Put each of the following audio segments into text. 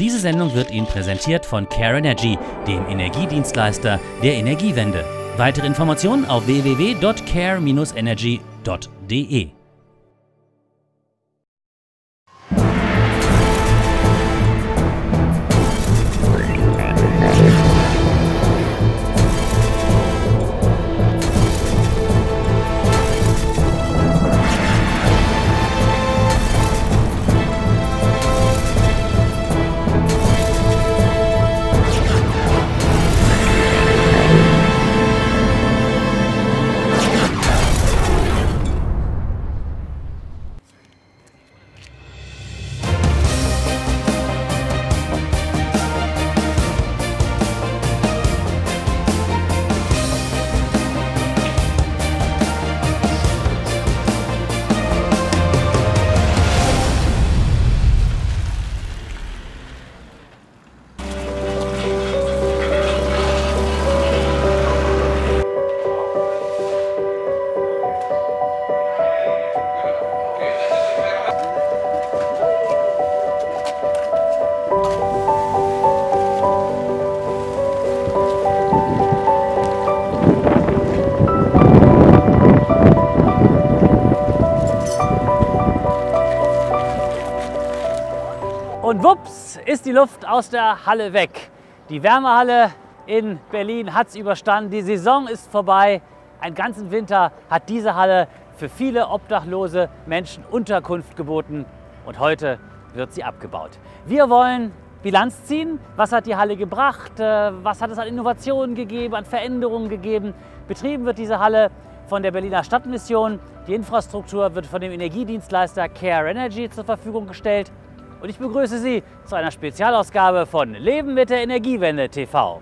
Diese Sendung wird Ihnen präsentiert von Carenergy, dem Energiedienstleister der Energiewende. Weitere Informationen auf www.care-energy.de. Und wups, ist die Luft aus der Halle weg. Die Wärmehalle in Berlin hat es überstanden. Die Saison ist vorbei. Einen ganzen Winter hat diese Halle für viele obdachlose Menschen Unterkunft geboten. Und heute wird sie abgebaut. Wir wollen Bilanz ziehen. Was hat die Halle gebracht? Was hat es an Innovationen gegeben, an Veränderungen gegeben? Betrieben wird diese Halle von der Berliner Stadtmission. Die Infrastruktur wird von dem Energiedienstleister Carenergy zur Verfügung gestellt. Und ich begrüße Sie zu einer Spezialausgabe von Leben mit der Energiewende TV.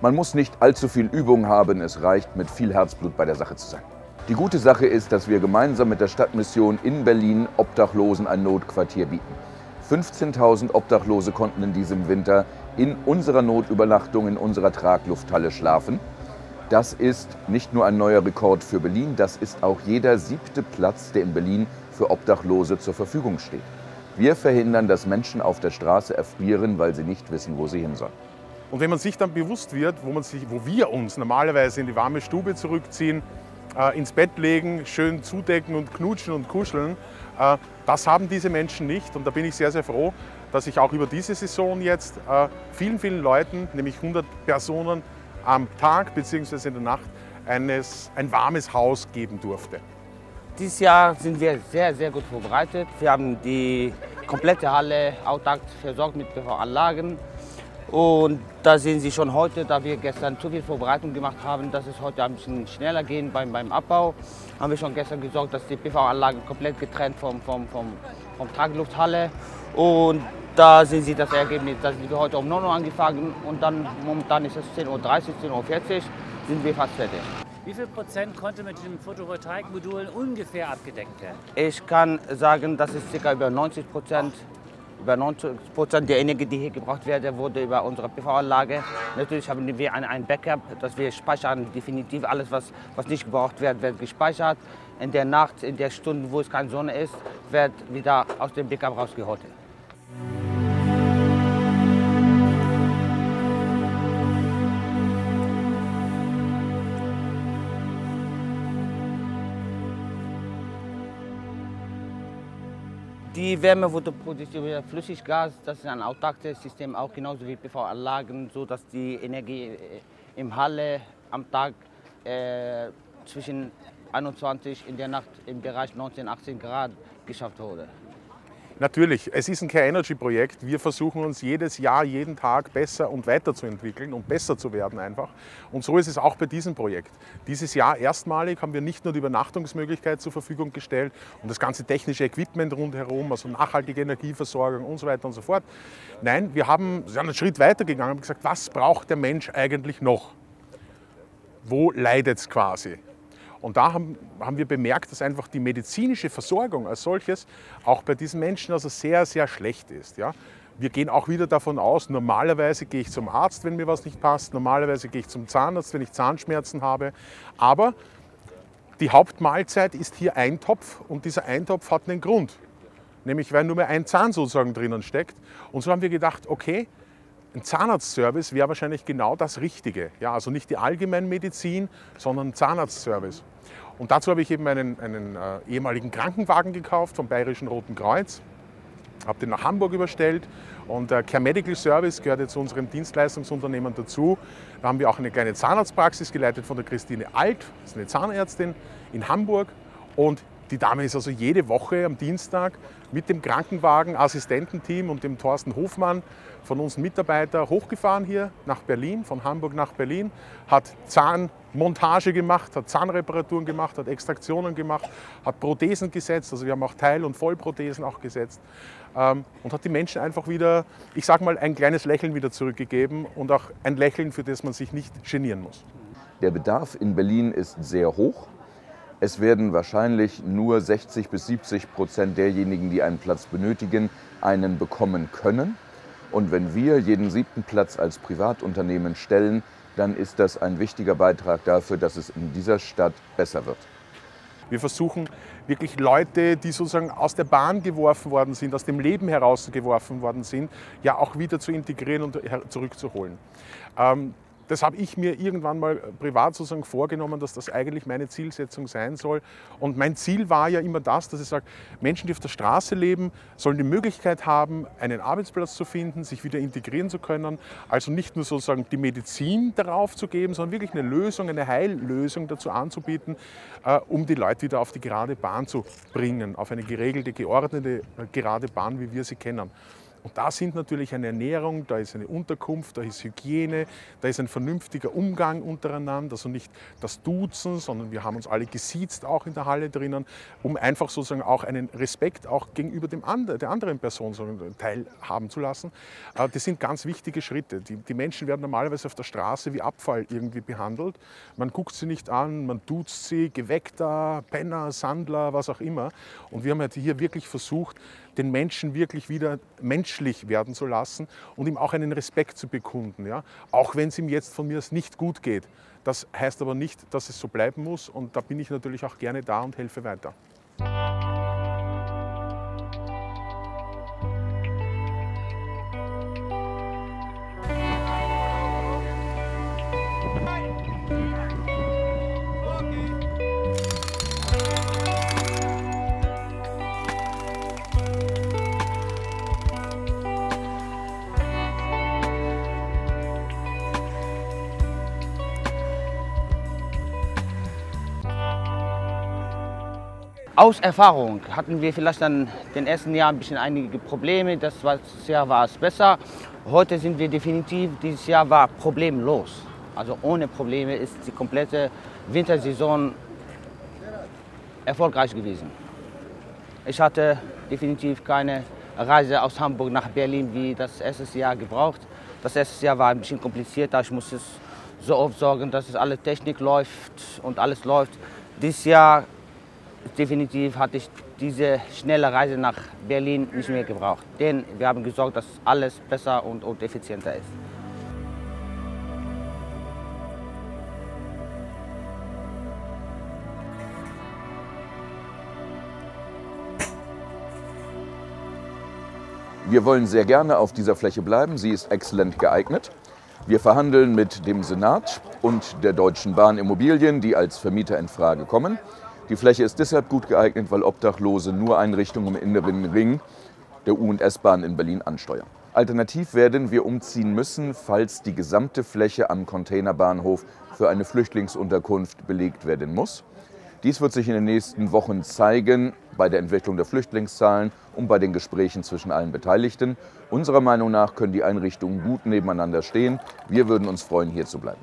Man muss nicht allzu viel Übung haben, es reicht, mit viel Herzblut bei der Sache zu sein. Die gute Sache ist, dass wir gemeinsam mit der Stadtmission in Berlin Obdachlosen ein Notquartier bieten. 15.000 Obdachlose konnten in diesem Winter in unserer Notübernachtung, in unserer Traglufthalle schlafen. Das ist nicht nur ein neuer Rekord für Berlin, das ist auch jeder 7. Platz, der in Berlin für Obdachlose zur Verfügung steht. Wir verhindern, dass Menschen auf der Straße erfrieren, weil sie nicht wissen, wo sie hin sollen. Und wenn man sich dann bewusst wird, wo wir uns normalerweise in die warme Stube zurückziehen, ins Bett legen, schön zudecken und knutschen und kuscheln. Das haben diese Menschen nicht und da bin ich sehr, sehr froh, dass ich auch über diese Saison jetzt vielen, vielen Leuten, nämlich 100 Personen am Tag bzw. in der Nacht, ein warmes Haus geben durfte. Dieses Jahr sind wir sehr, sehr gut vorbereitet. Wir haben die komplette Halle autark versorgt mit PV-Anlagen. Und da sehen Sie schon heute, da wir gestern zu viel Vorbereitung gemacht haben, dass es heute ein bisschen schneller gehen beim Abbau, haben wir schon gestern gesorgt, dass die PV-Anlage komplett getrennt vom Traglufthalle. Und da sehen Sie das Ergebnis, da sind wir heute um 9 Uhr angefangen und dann momentan ist es 10.30 Uhr, 10.40 Uhr, sind wir fast fertig. Wie viel Prozent konnte mit den Photovoltaikmodulen ungefähr abgedeckt werden? Ich kann sagen, das ist ca. über 90%. Über 90% der Energie, die hier gebraucht wird, wurde über unsere PV-Anlage. Natürlich haben wir ein Backup, dass wir speichern. Definitiv alles, was nicht gebraucht wird, wird gespeichert. In der Nacht, in der Stunde, wo es keine Sonne ist, wird wieder aus dem Backup rausgeholt. Die Wärme wurde produziert über Flüssiggas. Das ist ein autarkes System, auch genauso wie PV-Anlagen, sodass die Energie im Halle am Tag zwischen 21 in der Nacht im Bereich 19, 18 Grad geschafft wurde. Natürlich, es ist ein Care-Energy-Projekt. Wir versuchen uns jedes Jahr, jeden Tag besser und weiterzuentwickeln und besser zu werden einfach. Und so ist es auch bei diesem Projekt. Dieses Jahr erstmalig haben wir nicht nur die Übernachtungsmöglichkeit zur Verfügung gestellt und das ganze technische Equipment rundherum, also nachhaltige Energieversorgung und so weiter und so fort. Nein, wir sind einen Schritt weiter gegangen und haben gesagt, was braucht der Mensch eigentlich noch? Wo leidet es quasi? Und da haben wir bemerkt, dass einfach die medizinische Versorgung als solches auch bei diesen Menschen also sehr, sehr schlecht ist. Ja? Wir gehen auch wieder davon aus, normalerweise gehe ich zum Arzt, wenn mir was nicht passt, normalerweise gehe ich zum Zahnarzt, wenn ich Zahnschmerzen habe, aber die Hauptmahlzeit ist hier ein Topf und dieser Eintopf hat einen Grund, nämlich weil nur mehr ein Zahn sozusagen drinnen steckt. Und so haben wir gedacht, okay, ein Zahnarztservice wäre wahrscheinlich genau das Richtige. Ja, also nicht die Allgemeinmedizin, sondern ein Zahnarztservice. Und dazu habe ich eben einen ehemaligen Krankenwagen gekauft vom Bayerischen Roten Kreuz, habe den nach Hamburg überstellt und Care Medical Service gehört jetzt zu unserem Dienstleistungsunternehmen dazu. Da haben wir auch eine kleine Zahnarztpraxis geleitet von der Christine Alt, das ist eine Zahnärztin in Hamburg. Und die Dame ist also jede Woche am Dienstag mit dem Krankenwagen, Assistententeam und dem Thorsten Hofmann von uns Mitarbeiter hochgefahren hier nach Berlin, von Hamburg nach Berlin, hat Zahnmontage gemacht, hat Zahnreparaturen gemacht, hat Extraktionen gemacht, hat Prothesen gesetzt, also wir haben auch Teil- und Vollprothesen auch gesetzt und hat die Menschen einfach wieder, ich sag mal, ein kleines Lächeln wieder zurückgegeben und auch ein Lächeln, für das man sich nicht genieren muss. Der Bedarf in Berlin ist sehr hoch. Es werden wahrscheinlich nur 60 bis 70% derjenigen, die einen Platz benötigen, einen bekommen können. Und wenn wir jeden 7. Platz als Privatunternehmen stellen, dann ist das ein wichtiger Beitrag dafür, dass es in dieser Stadt besser wird. Wir versuchen wirklich Leute, die sozusagen aus der Bahn geworfen worden sind, aus dem Leben herausgeworfen worden sind, ja auch wieder zu integrieren und zurückzuholen. Das habe ich mir irgendwann mal privat sozusagen vorgenommen, dass das eigentlich meine Zielsetzung sein soll. Und mein Ziel war ja immer das, dass ich sage, Menschen, die auf der Straße leben, sollen die Möglichkeit haben, einen Arbeitsplatz zu finden, sich wieder integrieren zu können. Also nicht nur sozusagen die Medizin darauf zu geben, sondern wirklich eine Lösung, eine Heillösung dazu anzubieten, um die Leute wieder auf die gerade Bahn zu bringen, auf eine geregelte, geordnete, gerade Bahn, wie wir sie kennen. Und da sind natürlich eine Ernährung, da ist eine Unterkunft, da ist Hygiene, da ist ein vernünftiger Umgang untereinander, also nicht das Duzen, sondern wir haben uns alle gesiezt auch in der Halle drinnen, um einfach sozusagen auch einen Respekt auch gegenüber der anderen Person teilhaben zu lassen. Das sind ganz wichtige Schritte. Die Menschen werden normalerweise auf der Straße wie Abfall irgendwie behandelt. Man guckt sie nicht an, man duzt sie, Geweckter, Penner, Sandler, was auch immer. Und wir haben halt hier wirklich versucht, den Menschen wirklich wieder menschlich werden zu lassen und ihm auch einen Respekt zu bekunden. Ja? Auch wenn es ihm jetzt von mir nicht gut geht. Das heißt aber nicht, dass es so bleiben muss und da bin ich natürlich auch gerne da und helfe weiter. Aus Erfahrung hatten wir vielleicht dann den ersten Jahr ein bisschen einige Probleme, das Jahr war es besser. Heute sind wir definitiv, dieses Jahr war problemlos. Also ohne Probleme ist die komplette Wintersaison erfolgreich gewesen. Ich hatte definitiv keine Reise aus Hamburg nach Berlin wie das erste Jahr gebraucht. Das erste Jahr war ein bisschen komplizierter, ich musste so oft sorgen, dass es alle Technik läuft und alles läuft. Dieses Jahr definitiv hatte ich diese schnelle Reise nach Berlin nicht mehr gebraucht, denn wir haben gesorgt, dass alles besser und effizienter ist. Wir wollen sehr gerne auf dieser Fläche bleiben, sie ist exzellent geeignet. Wir verhandeln mit dem Senat und der Deutschen Bahn Immobilien, die als Vermieter in Frage kommen. Die Fläche ist deshalb gut geeignet, weil Obdachlose nur Einrichtungen im inneren Ring der U- und S-Bahn in Berlin ansteuern. Alternativ werden wir umziehen müssen, falls die gesamte Fläche am Containerbahnhof für eine Flüchtlingsunterkunft belegt werden muss. Dies wird sich in den nächsten Wochen zeigen bei der Entwicklung der Flüchtlingszahlen und bei den Gesprächen zwischen allen Beteiligten. Unserer Meinung nach können die Einrichtungen gut nebeneinander stehen. Wir würden uns freuen, hier zu bleiben.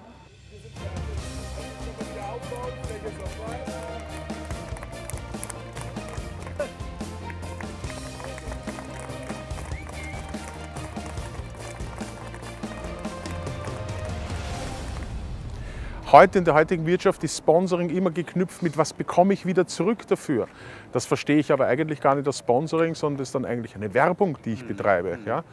Heute in der heutigen Wirtschaft ist Sponsoring immer geknüpft mit, was bekomme ich wieder zurück dafür. Das verstehe ich aber eigentlich gar nicht als Sponsoring, sondern es ist dann eigentlich eine Werbung, die ich betreibe. Ja?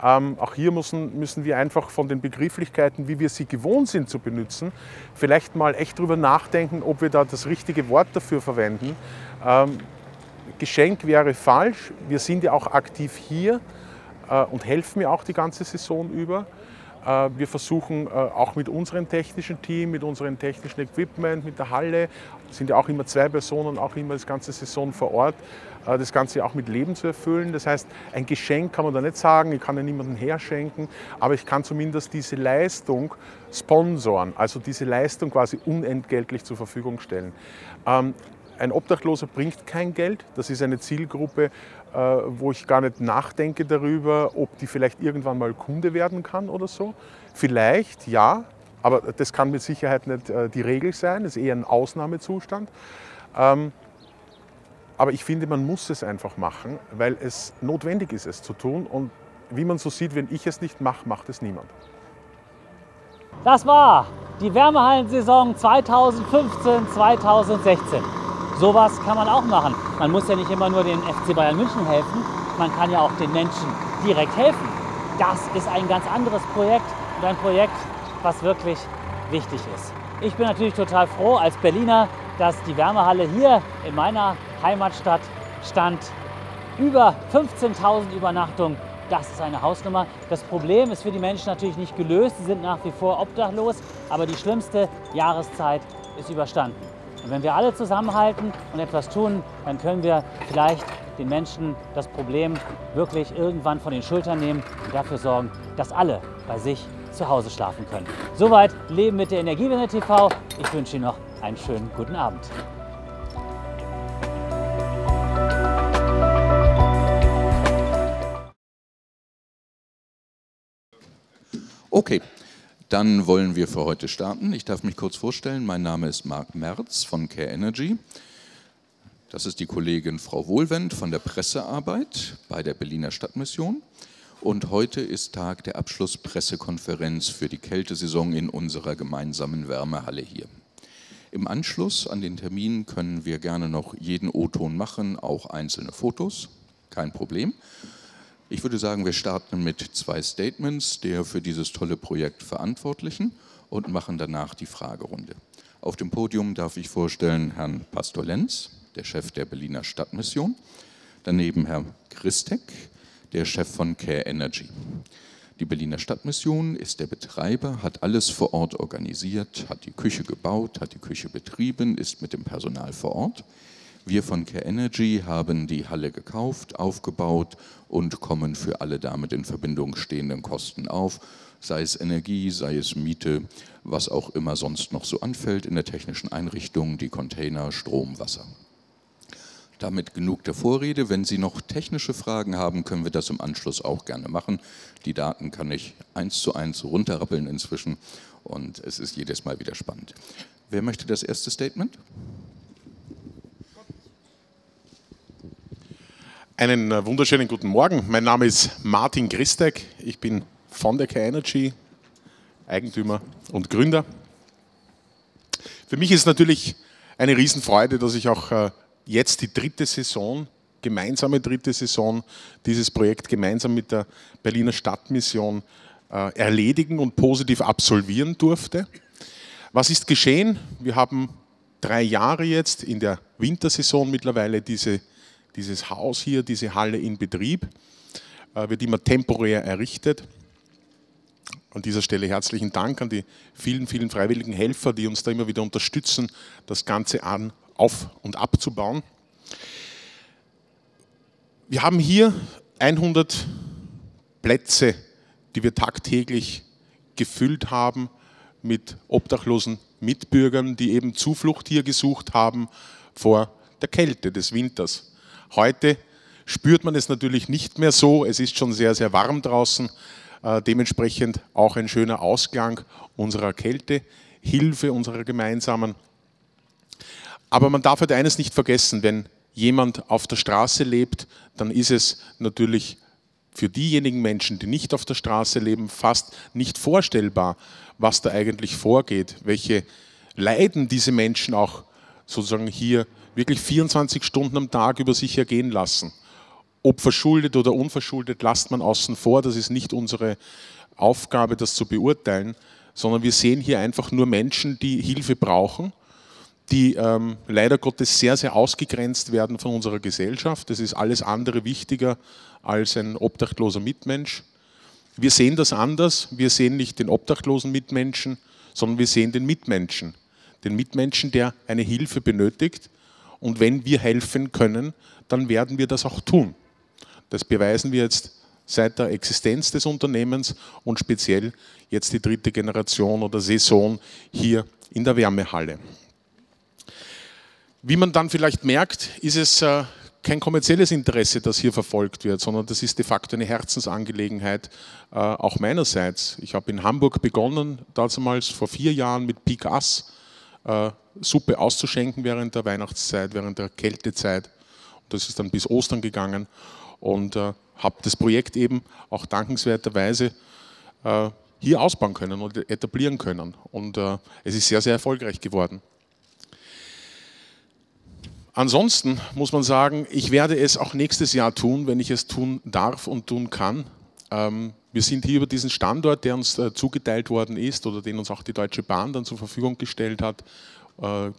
Auch hier müssen wir einfach von den Begrifflichkeiten, wie wir sie gewohnt sind zu benutzen, vielleicht mal echt drüber nachdenken, ob wir da das richtige Wort dafür verwenden. Geschenk wäre falsch. Wir sind ja auch aktiv hier und helfen mir auch die ganze Saison über. Wir versuchen auch mit unserem technischen Team, mit unserem technischen Equipment, mit der Halle, sind ja auch immer 2 Personen, auch immer das ganze Saison vor Ort, das Ganze auch mit Leben zu erfüllen. Das heißt, ein Geschenk kann man da nicht sagen, ich kann ja niemandem herschenken, aber ich kann zumindest diese Leistung sponsoren, also diese Leistung quasi unentgeltlich zur Verfügung stellen. Ein Obdachloser bringt kein Geld, das ist eine Zielgruppe, wo ich gar nicht nachdenke darüber, ob die vielleicht irgendwann mal Kunde werden kann oder so. Vielleicht, ja, aber das kann mit Sicherheit nicht die Regel sein, das ist eher ein Ausnahmezustand. Aber ich finde, man muss es einfach machen, weil es notwendig ist, es zu tun. Und wie man so sieht, wenn ich es nicht mache, macht es niemand. Das war die Wärmehallensaison 2015-2016. Sowas kann man auch machen. Man muss ja nicht immer nur dem FC Bayern München helfen, man kann ja auch den Menschen direkt helfen. Das ist ein ganz anderes Projekt und ein Projekt, was wirklich wichtig ist. Ich bin natürlich total froh als Berliner, dass die Wärmehalle hier in meiner Heimatstadt stand. Über 15.000 Übernachtungen, das ist eine Hausnummer. Das Problem ist für die Menschen natürlich nicht gelöst, sie sind nach wie vor obdachlos, aber die schlimmste Jahreszeit ist überstanden. Und wenn wir alle zusammenhalten und etwas tun, dann können wir vielleicht den Menschen das Problem wirklich irgendwann von den Schultern nehmen und dafür sorgen, dass alle bei sich zu Hause schlafen können. Soweit Leben mit der Energiewende TV. Ich wünsche Ihnen noch einen schönen guten Abend. Okay. Dann wollen wir für heute starten. Ich darf mich kurz vorstellen, mein Name ist Marc Merz von Care Energy. Das ist die Kollegin Frau Wohlwend von der Pressearbeit bei der Berliner Stadtmission. Und heute ist Tag der Abschlusspressekonferenz für die Kältesaison in unserer gemeinsamen Wärmehalle hier. Im Anschluss an den Termin können wir gerne noch jeden O-Ton machen, auch einzelne Fotos, kein Problem. Ich würde sagen, wir starten mit 2 Statements der für dieses tolle Projekt Verantwortlichen und machen danach die Fragerunde. Auf dem Podium darf ich vorstellen Herrn Pastor Lenz, der Chef der Berliner Stadtmission, daneben Herr Christek, der Chef von Care Energy. Die Berliner Stadtmission ist der Betreiber, hat alles vor Ort organisiert, hat die Küche gebaut, hat die Küche betrieben, ist mit dem Personal vor Ort. Wir von Care Energy haben die Halle gekauft, aufgebaut und kommen für alle damit in Verbindung stehenden Kosten auf, sei es Energie, sei es Miete, was auch immer sonst noch so anfällt in der technischen Einrichtung, die Container, Strom, Wasser. Damit genug der Vorrede. Wenn Sie noch technische Fragen haben, können wir das im Anschluss auch gerne machen. Die Daten kann ich 1:1 runterrappeln inzwischen und es ist jedes Mal wieder spannend. Wer möchte das erste Statement? Einen wunderschönen guten Morgen. Mein Name ist Martin Christek. Ich bin von der Care Energy, Eigentümer und Gründer. Für mich ist natürlich eine Riesenfreude, dass ich auch jetzt die gemeinsame dritte Saison, dieses Projekt gemeinsam mit der Berliner Stadtmission erledigen und positiv absolvieren durfte. Was ist geschehen? Wir haben 3 Jahre jetzt in der Wintersaison mittlerweile dieses Haus hier, diese Halle in Betrieb, wird immer temporär errichtet. An dieser Stelle herzlichen Dank an die vielen, vielen freiwilligen Helfer, die uns da immer wieder unterstützen, das Ganze auf- und abzubauen. Wir haben hier 100 Plätze, die wir tagtäglich gefüllt haben mit obdachlosen Mitbürgern, die eben Zuflucht hier gesucht haben vor der Kälte des Winters. Heute spürt man es natürlich nicht mehr so, es ist schon sehr, sehr warm draußen, dementsprechend auch ein schöner Ausgang unserer Kältehilfe, unserer gemeinsamen. Aber man darf halt eines nicht vergessen, wenn jemand auf der Straße lebt, dann ist es natürlich für diejenigen Menschen, die nicht auf der Straße leben, fast nicht vorstellbar, was da eigentlich vorgeht, welche Leiden diese Menschen auch sozusagen hier wirklich 24 Stunden am Tag über sich ergehen lassen. Ob verschuldet oder unverschuldet, lasst man außen vor, das ist nicht unsere Aufgabe, das zu beurteilen, sondern wir sehen hier einfach nur Menschen, die Hilfe brauchen, die leider Gottes sehr, sehr ausgegrenzt werden von unserer Gesellschaft. Das ist alles andere wichtiger als ein obdachloser Mitmensch. Wir sehen das anders, wir sehen nicht den obdachlosen Mitmenschen, sondern wir sehen den Mitmenschen, der eine Hilfe benötigt. Und wenn wir helfen können, dann werden wir das auch tun. Das beweisen wir jetzt seit der Existenz des Unternehmens und speziell jetzt die dritte Generation oder Saison hier in der Wärmehalle. Wie man dann vielleicht merkt, ist es kein kommerzielles Interesse, das hier verfolgt wird, sondern das ist de facto eine Herzensangelegenheit auch meinerseits. Ich habe in Hamburg begonnen, damals vor 4 Jahren mit Peak Ass Suppe auszuschenken während der Weihnachtszeit, während der Kältezeit. Und das ist dann bis Ostern gegangen und habe das Projekt eben auch dankenswerterweise hier ausbauen können und etablieren können. Und es ist sehr, sehr erfolgreich geworden. Ansonsten muss man sagen, ich werde es auch nächstes Jahr tun, wenn ich es tun darf und tun kann. Wir sind hier über diesen Standort, der uns zugeteilt worden ist oder den uns auch die Deutsche Bahn dann zur Verfügung gestellt hat,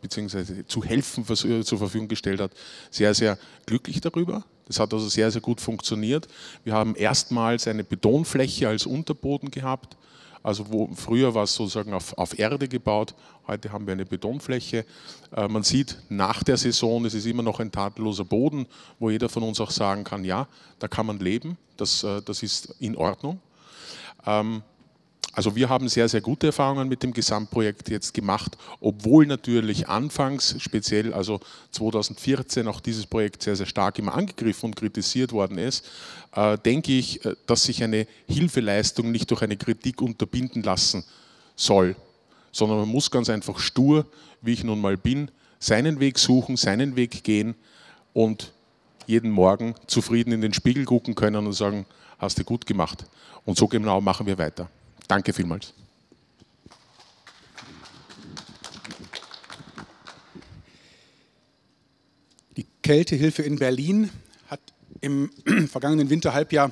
beziehungsweise zu helfen zur Verfügung gestellt hat, sehr, sehr glücklich darüber. Das hat also sehr, sehr gut funktioniert. Wir haben erstmals eine Betonfläche als Unterboden gehabt. Also wo früher war es sozusagen auf Erde gebaut, heute haben wir eine Betonfläche. Man sieht nach der Saison, es ist immer noch ein tadelloser Boden, wo jeder von uns auch sagen kann, ja, da kann man leben, das ist in Ordnung. Also wir haben sehr, sehr gute Erfahrungen mit dem Gesamtprojekt jetzt gemacht, obwohl natürlich anfangs, speziell also 2014, auch dieses Projekt sehr, sehr stark immer angegriffen und kritisiert worden ist, denke ich, dass sich eine Hilfeleistung nicht durch eine Kritik unterbinden lassen soll, sondern man muss ganz einfach stur, wie ich nun mal bin, seinen Weg suchen, seinen Weg gehen und jeden Morgen zufrieden in den Spiegel gucken können und sagen, hast du gut gemacht. Und so genau machen wir weiter. Danke vielmals. Die Kältehilfe in Berlin hat im vergangenen Winterhalbjahr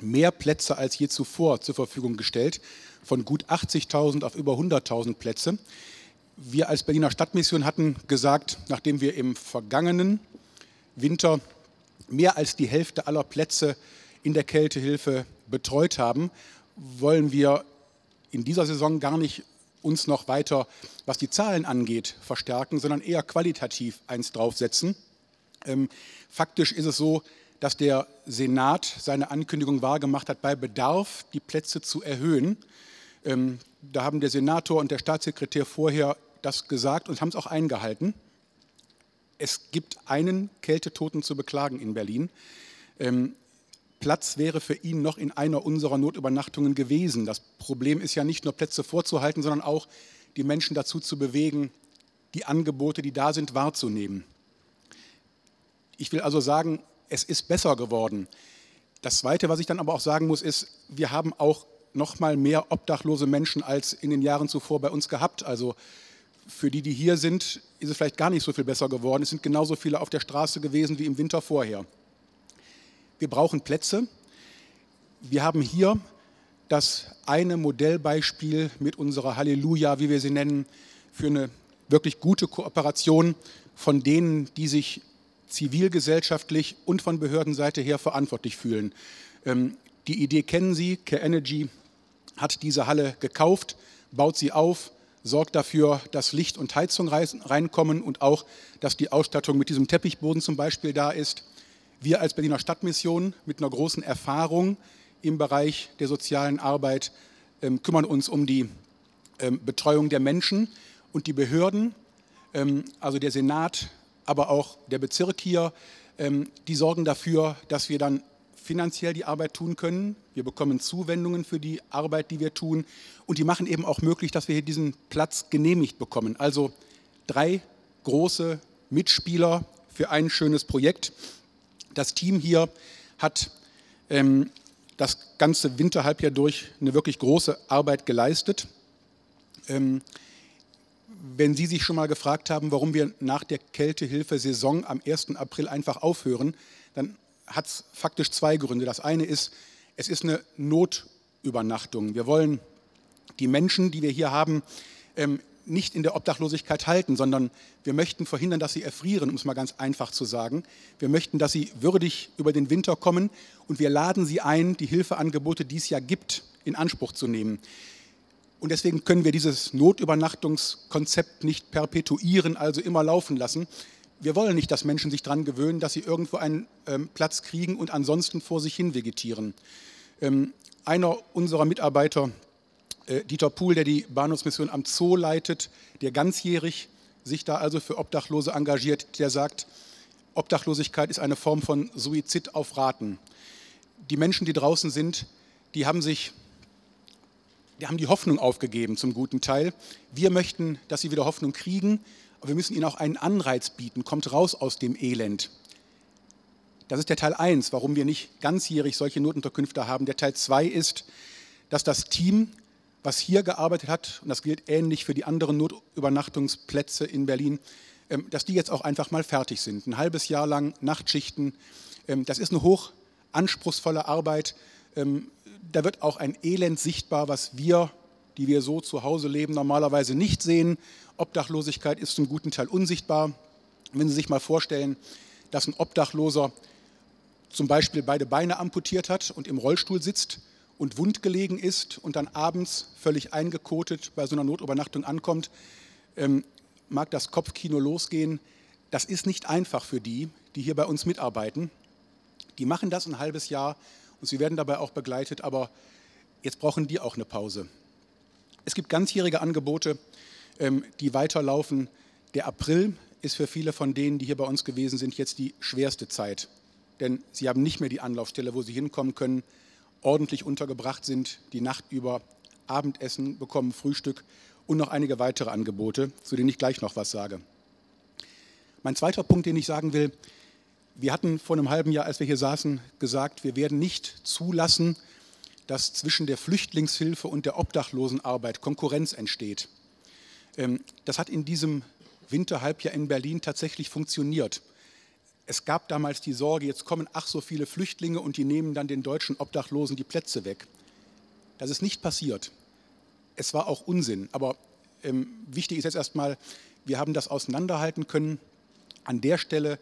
mehr Plätze als je zuvor zur Verfügung gestellt, von gut 80.000 auf über 100.000 Plätze. Wir als Berliner Stadtmission hatten gesagt, nachdem wir im vergangenen Winter mehr als die Hälfte aller Plätze in der Kältehilfe betreut haben, wollen wir in dieser Saison gar nicht uns noch weiter, was die Zahlen angeht, verstärken, sondern eher qualitativ eins draufsetzen. Faktisch ist es so, dass der Senat seine Ankündigung wahrgemacht hat, bei Bedarf die Plätze zu erhöhen. Da haben der Senator und der Staatssekretär vorher das gesagt und haben es auch eingehalten. Es gibt einen Kältetoten zu beklagen in Berlin. Platz wäre für ihn noch in einer unserer Notübernachtungen gewesen. Das Problem ist ja nicht nur Plätze vorzuhalten, sondern auch die Menschen dazu zu bewegen, die Angebote, die da sind, wahrzunehmen. Ich will also sagen, es ist besser geworden. Das Zweite, was ich dann aber auch sagen muss, ist, wir haben auch noch mal mehr obdachlose Menschen als in den Jahren zuvor bei uns gehabt. Also für die, die hier sind, ist es vielleicht gar nicht so viel besser geworden. Es sind genauso viele auf der Straße gewesen wie im Winter vorher. Wir brauchen Plätze. Wir haben hier das eine Modellbeispiel mit unserer Halleluja, wie wir sie nennen, für eine wirklich gute Kooperation von denen, die sich zivilgesellschaftlich und von Behördenseite her verantwortlich fühlen. Die Idee kennen Sie. Care Energy hat diese Halle gekauft, baut sie auf, sorgt dafür, dass Licht und Heizung reinkommen und auch, dass die Ausstattung mit diesem Teppichboden zum Beispiel da ist. Wir als Berliner Stadtmission mit einer großen Erfahrung im Bereich der sozialen Arbeit kümmern uns um die Betreuung der Menschen und die Behörden, also der Senat, aber auch der Bezirk hier, die sorgen dafür, dass wir dann finanziell die Arbeit tun können. Wir bekommen Zuwendungen für die Arbeit, die wir tun und die machen eben auch möglich, dass wir hier diesen Platz genehmigt bekommen. Also 3 große Mitspieler für ein schönes Projekt. Das Team hier hat das ganze Winterhalbjahr durch eine wirklich große Arbeit geleistet. Wenn Sie sich schon mal gefragt haben, warum wir nach der Kältehilfesaison am 1. April einfach aufhören, dann hat es faktisch zwei Gründe. Das eine ist, es ist eine Notübernachtung. Wir wollen die Menschen, die wir hier haben, nicht in der Obdachlosigkeit halten, sondern wir möchten verhindern, dass sie erfrieren, um es mal ganz einfach zu sagen. Wir möchten, dass sie würdig über den Winter kommen und wir laden sie ein, die Hilfeangebote, die es ja gibt, in Anspruch zu nehmen. Und deswegen können wir dieses Notübernachtungskonzept nicht perpetuieren, also immer laufen lassen. Wir wollen nicht, dass Menschen sich daran gewöhnen, dass sie irgendwo einen Platz kriegen und ansonsten vor sich hin vegetieren. Einer unserer Mitarbeiter, Dieter Puhl, der die Bahnhofsmission am Zoo leitet, der ganzjährig sich da also für Obdachlose engagiert, der sagt, Obdachlosigkeit ist eine Form von Suizid auf Raten. Die Menschen, die draußen sind, die haben die Hoffnung aufgegeben zum guten Teil. Wir möchten, dass sie wieder Hoffnung kriegen, aber wir müssen ihnen auch einen Anreiz bieten, kommt raus aus dem Elend. Das ist der Teil 1, warum wir nicht ganzjährig solche Notunterkünfte haben. Der Teil 2 ist, dass das Team, was hier gearbeitet hat, und das gilt ähnlich für die anderen Notübernachtungsplätze in Berlin, dass die jetzt auch einfach mal fertig sind. Ein halbes Jahr lang Nachtschichten, das ist eine hoch anspruchsvolle Arbeit. Da wird auch ein Elend sichtbar, was wir, die wir so zu Hause leben, normalerweise nicht sehen. Obdachlosigkeit ist zum guten Teil unsichtbar. Wenn Sie sich mal vorstellen, dass ein Obdachloser zum Beispiel beide Beine amputiert hat und im Rollstuhl sitzt, und wundgelegen ist und dann abends völlig eingekotet bei so einer Notübernachtung ankommt, mag das Kopfkino losgehen. Das ist nicht einfach für die, die hier bei uns mitarbeiten. Die machen das ein halbes Jahr und sie werden dabei auch begleitet, aber jetzt brauchen die auch eine Pause. Es gibt ganzjährige Angebote, die weiterlaufen. Der April ist für viele von denen, die hier bei uns gewesen sind, jetzt die schwerste Zeit. Denn sie haben nicht mehr die Anlaufstelle, wo sie hinkommen können, ordentlich untergebracht sind, die Nacht über Abendessen bekommen, Frühstück und noch einige weitere Angebote, zu denen ich gleich noch was sage. Mein zweiter Punkt, den ich sagen will, wir hatten vor einem halben Jahr, als wir hier saßen, gesagt, wir werden nicht zulassen, dass zwischen der Flüchtlingshilfe und der Obdachlosenarbeit Konkurrenz entsteht. Das hat in diesem Winterhalbjahr in Berlin tatsächlich funktioniert. Es gab damals die Sorge, jetzt kommen ach so viele Flüchtlinge und die nehmen dann den deutschen Obdachlosen die Plätze weg. Das ist nicht passiert. Es war auch Unsinn. Aber wichtig ist jetzt erstmal, wir haben das auseinanderhalten können. An der Stelle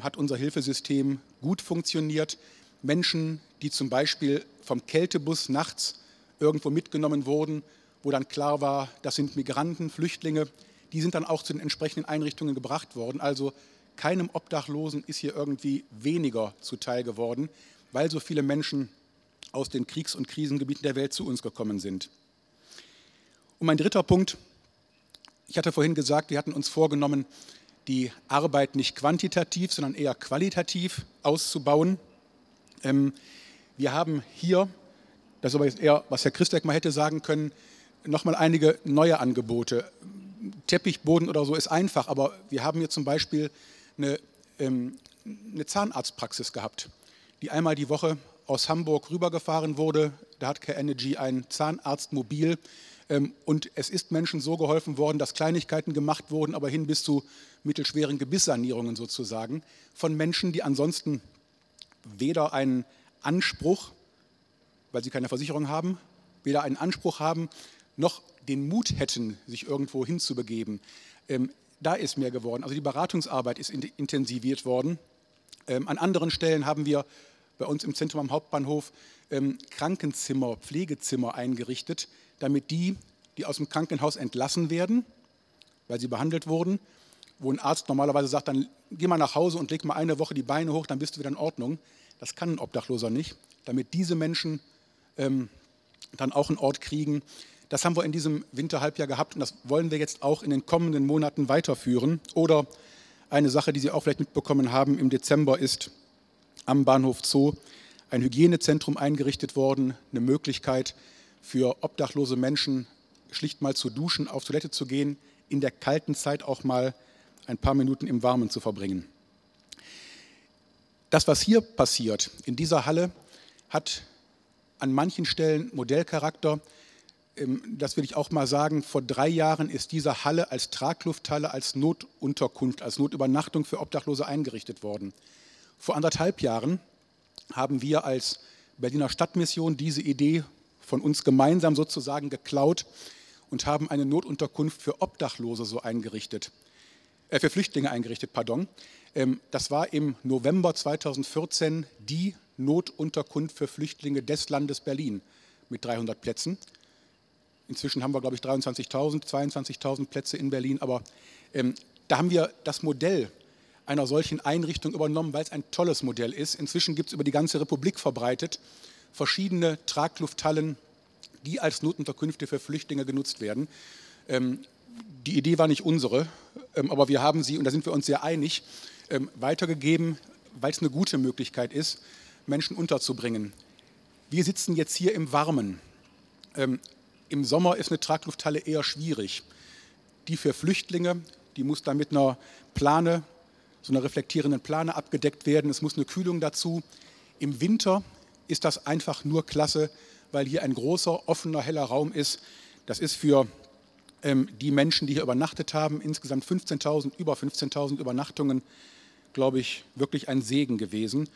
hat unser Hilfesystem gut funktioniert. Menschen, die zum Beispiel vom Kältebus nachts irgendwo mitgenommen wurden, wo dann klar war, das sind Migranten, Flüchtlinge, die sind dann auch zu den entsprechenden Einrichtungen gebracht worden. Also keinem Obdachlosen ist hier irgendwie weniger zuteil geworden, weil so viele Menschen aus den Kriegs- und Krisengebieten der Welt zu uns gekommen sind. Und mein dritter Punkt, ich hatte vorhin gesagt, wir hatten uns vorgenommen, die Arbeit nicht quantitativ, sondern eher qualitativ auszubauen. Wir haben hier, das ist aber jetzt eher, was Herr Christek mal hätte sagen können, nochmal einige neue Angebote. Teppichboden oder so ist einfach, aber wir haben hier zum Beispiel eine Zahnarztpraxis gehabt, die einmal die Woche aus Hamburg rübergefahren wurde. Da hat CareEnergy ein Zahnarztmobil und es ist Menschen so geholfen worden, dass Kleinigkeiten gemacht wurden, aber hin bis zu mittelschweren Gebisssanierungen sozusagen von Menschen, die ansonsten weder einen Anspruch, weil sie keine Versicherung haben, weder einen Anspruch haben, noch den Mut hätten, sich irgendwo hinzubegeben. Da ist mehr geworden. Also die Beratungsarbeit ist intensiviert worden. An anderen Stellen haben wir bei uns im Zentrum am Hauptbahnhof Krankenzimmer, Pflegezimmer eingerichtet, damit die, die aus dem Krankenhaus entlassen werden, weil sie behandelt wurden, wo ein Arzt normalerweise sagt, dann geh mal nach Hause und leg mal eine Woche die Beine hoch, dann bist du wieder in Ordnung. Das kann ein Obdachloser nicht, damit diese Menschen dann auch einen Ort kriegen. Das haben wir in diesem Winterhalbjahr gehabt und das wollen wir jetzt auch in den kommenden Monaten weiterführen. Oder eine Sache, die Sie auch vielleicht mitbekommen haben, im Dezember ist am Bahnhof Zoo ein Hygienezentrum eingerichtet worden, eine Möglichkeit für obdachlose Menschen schlicht mal zu duschen, auf Toilette zu gehen, in der kalten Zeit auch mal ein paar Minuten im Warmen zu verbringen. Das, was hier passiert, in dieser Halle, hat an manchen Stellen Modellcharakter. Das will ich auch mal sagen, vor 3 Jahren ist diese Halle als Traglufthalle, als Notunterkunft, als Notübernachtung für Obdachlose eingerichtet worden. Vor 1,5 Jahren haben wir als Berliner Stadtmission diese Idee von uns gemeinsam sozusagen geklaut und haben eine Notunterkunft für Obdachlose so eingerichtet, für Flüchtlinge eingerichtet, pardon. Das war im November 2014 die Notunterkunft für Flüchtlinge des Landes Berlin mit 300 Plätzen. Inzwischen haben wir, glaube ich, 23.000, 22.000 Plätze in Berlin, aber da haben wir das Modell einer solchen Einrichtung übernommen, weil es ein tolles Modell ist. Inzwischen gibt es über die ganze Republik verbreitet verschiedene Traglufthallen, die als Notunterkünfte für Flüchtlinge genutzt werden. Die Idee war nicht unsere, aber wir haben sie, und da sind wir uns sehr einig, weitergegeben, weil es eine gute Möglichkeit ist, Menschen unterzubringen. Wir sitzen jetzt hier im Warmen. Im Sommer ist eine Traglufthalle eher schwierig. Die für Flüchtlinge, die muss dann mit einer Plane, so einer reflektierenden Plane abgedeckt werden. Es muss eine Kühlung dazu. Im Winter ist das einfach nur klasse, weil hier ein großer, offener, heller Raum ist. Das ist für die Menschen, die hier übernachtet haben, insgesamt 15.000, über 15.000 Übernachtungen, glaube ich, wirklich ein Segen gewesen.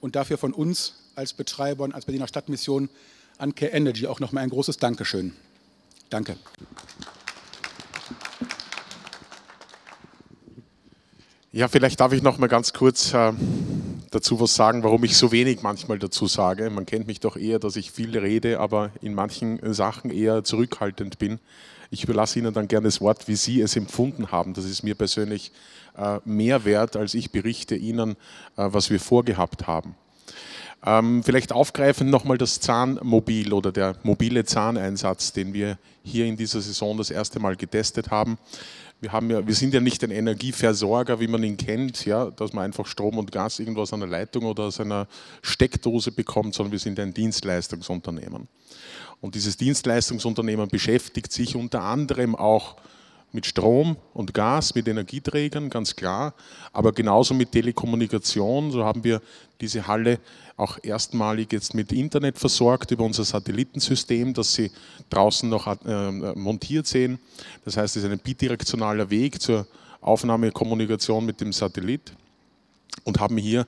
Und dafür von uns als Betreibern, als Berliner Stadtmission, an Care Energy auch nochmal ein großes Dankeschön. Danke. Ja, vielleicht darf ich noch mal ganz kurz dazu was sagen, warum ich so wenig manchmal dazu sage. Man kennt mich doch eher, dass ich viel rede, aber in manchen Sachen eher zurückhaltend bin. Ich überlasse Ihnen dann gerne das Wort, wie Sie es empfunden haben. Das ist mir persönlich mehr wert, als ich berichte Ihnen, was wir vorgehabt haben. Vielleicht aufgreifend nochmal das Zahnmobil oder der mobile Zahneinsatz, den wir hier in dieser Saison das erste Mal getestet haben. Wir sind ja nicht ein Energieversorger, wie man ihn kennt, ja, dass man einfach Strom und Gas irgendwo aus einer Leitung oder aus einer Steckdose bekommt, sondern wir sind ein Dienstleistungsunternehmen. Und dieses Dienstleistungsunternehmen beschäftigt sich unter anderem auch mit Strom und Gas, mit Energieträgern, ganz klar, aber genauso mit Telekommunikation. So haben wir diese Halle auch erstmalig jetzt mit Internet versorgt über unser Satellitensystem, das Sie draußen noch montiert sehen. Das heißt, es ist ein bidirektionaler Weg zur Aufnahmekommunikation mit dem Satellit und haben hier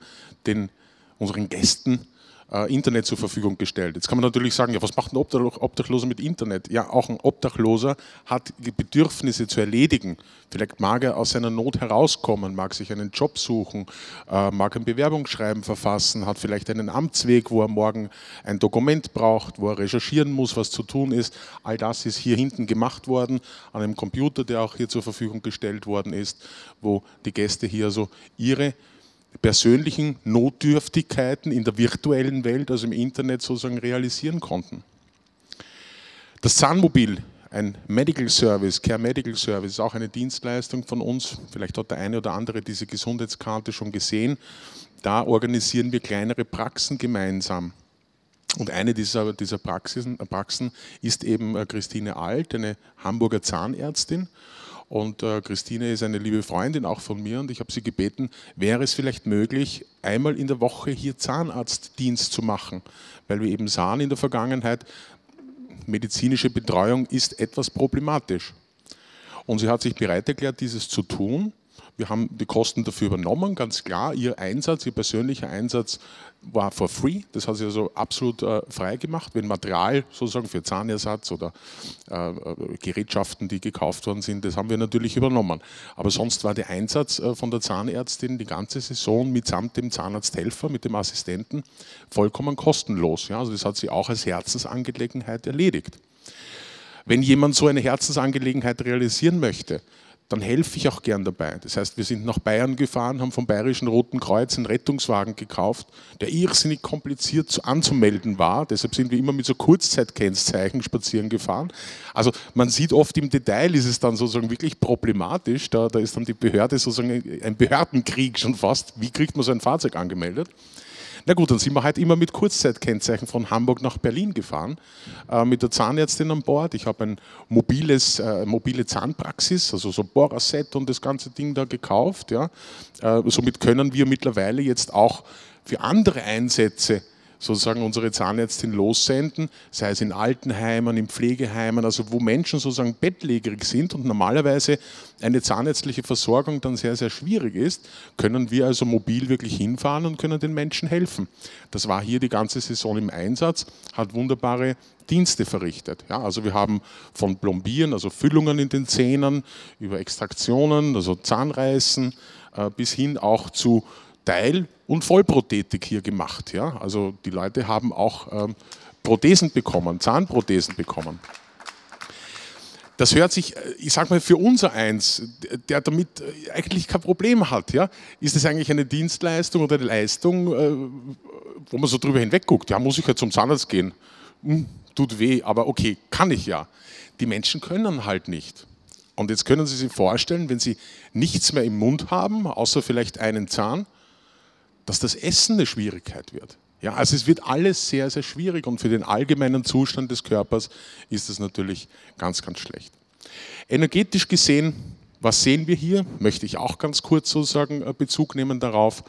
unseren Gästen Internet zur Verfügung gestellt. Jetzt kann man natürlich sagen, ja, was macht ein Obdachloser mit Internet? Ja, auch ein Obdachloser hat die Bedürfnisse zu erledigen. Vielleicht mag er aus seiner Not herauskommen, mag sich einen Job suchen, mag ein Bewerbungsschreiben verfassen, hat vielleicht einen Amtsweg, wo er morgen ein Dokument braucht, wo er recherchieren muss, was zu tun ist. All das ist hier hinten gemacht worden, an einem Computer, der auch hier zur Verfügung gestellt worden ist, wo die Gäste hier so ihre persönlichen Notdürftigkeiten in der virtuellen Welt, also im Internet sozusagen, realisieren konnten. Das Zahnmobil, ein Medical Service, Care Medical Service, ist auch eine Dienstleistung von uns. Vielleicht hat der eine oder andere diese Gesundheitskarte schon gesehen. Da organisieren wir kleinere Praxen gemeinsam. Und eine dieser Praxen ist eben Christine Alt, eine Hamburger Zahnärztin. Und Christine ist eine liebe Freundin auch von mir und ich habe sie gebeten, wäre es vielleicht möglich, einmal in der Woche hier Zahnarztdienst zu machen, weil wir eben sahen in der Vergangenheit, medizinische Betreuung ist etwas problematisch. Und sie hat sich bereit erklärt, dieses zu tun. Wir haben die Kosten dafür übernommen, ganz klar. Ihr persönlicher Einsatz war for free. Das hat sie also absolut frei gemacht. Wenn Material sozusagen für Zahnersatz oder Gerätschaften, die gekauft worden sind, das haben wir natürlich übernommen. Aber sonst war der Einsatz von der Zahnärztin die ganze Saison mitsamt dem Zahnarzthelfer, mit dem Assistenten, vollkommen kostenlos. Ja, also das hat sie auch als Herzensangelegenheit erledigt. Wenn jemand so eine Herzensangelegenheit realisieren möchte, dann helfe ich auch gern dabei. Das heißt, wir sind nach Bayern gefahren, haben vom Bayerischen Roten Kreuz einen Rettungswagen gekauft, der irrsinnig kompliziert anzumelden war. Deshalb sind wir immer mit so Kurzzeitkennzeichen spazieren gefahren. Also man sieht oft im Detail, ist es dann sozusagen wirklich problematisch. Da ist dann die Behörde sozusagen ein Behördenkrieg schon fast. Wie kriegt man so ein Fahrzeug angemeldet? Na gut, dann sind wir halt immer mit Kurzzeitkennzeichen von Hamburg nach Berlin gefahren, mit der Zahnärztin an Bord. Ich habe mobile Zahnpraxis, also so ein Bohrerset und das ganze Ding da gekauft. Ja. Somit können wir mittlerweile jetzt auch für andere Einsätze sozusagen unsere Zahnärztin lossenden, sei es in Altenheimen, in Pflegeheimen, also wo Menschen sozusagen bettlägerig sind und normalerweise eine zahnärztliche Versorgung dann sehr, sehr schwierig ist, können wir also mobil wirklich hinfahren und können den Menschen helfen. Das war hier die ganze Saison im Einsatz, hat wunderbare Dienste verrichtet. Ja, also wir haben von Plombieren, also Füllungen in den Zähnen, über Extraktionen, also Zahnreißen, bis hin auch zu Teil- und Vollprothetik hier gemacht. Ja? Also die Leute haben auch Prothesen bekommen, Zahnprothesen bekommen. Das hört sich, ich sage mal, für unser Eins, der damit eigentlich kein Problem hat, ja? Ist das eigentlich eine Dienstleistung oder eine Leistung, wo man so drüber hinweg guckt? Ja, muss ich ja zum Zahnarzt gehen? Hm, tut weh, aber okay, kann ich ja. Die Menschen können halt nicht. Und jetzt können Sie sich vorstellen, wenn Sie nichts mehr im Mund haben, außer vielleicht einen Zahn, dass das Essen eine Schwierigkeit wird. Ja, also es wird alles sehr, sehr schwierig und für den allgemeinen Zustand des Körpers ist das natürlich ganz, ganz schlecht. Energetisch gesehen, was sehen wir hier? Möchte ich auch ganz kurz sozusagen Bezug nehmen darauf.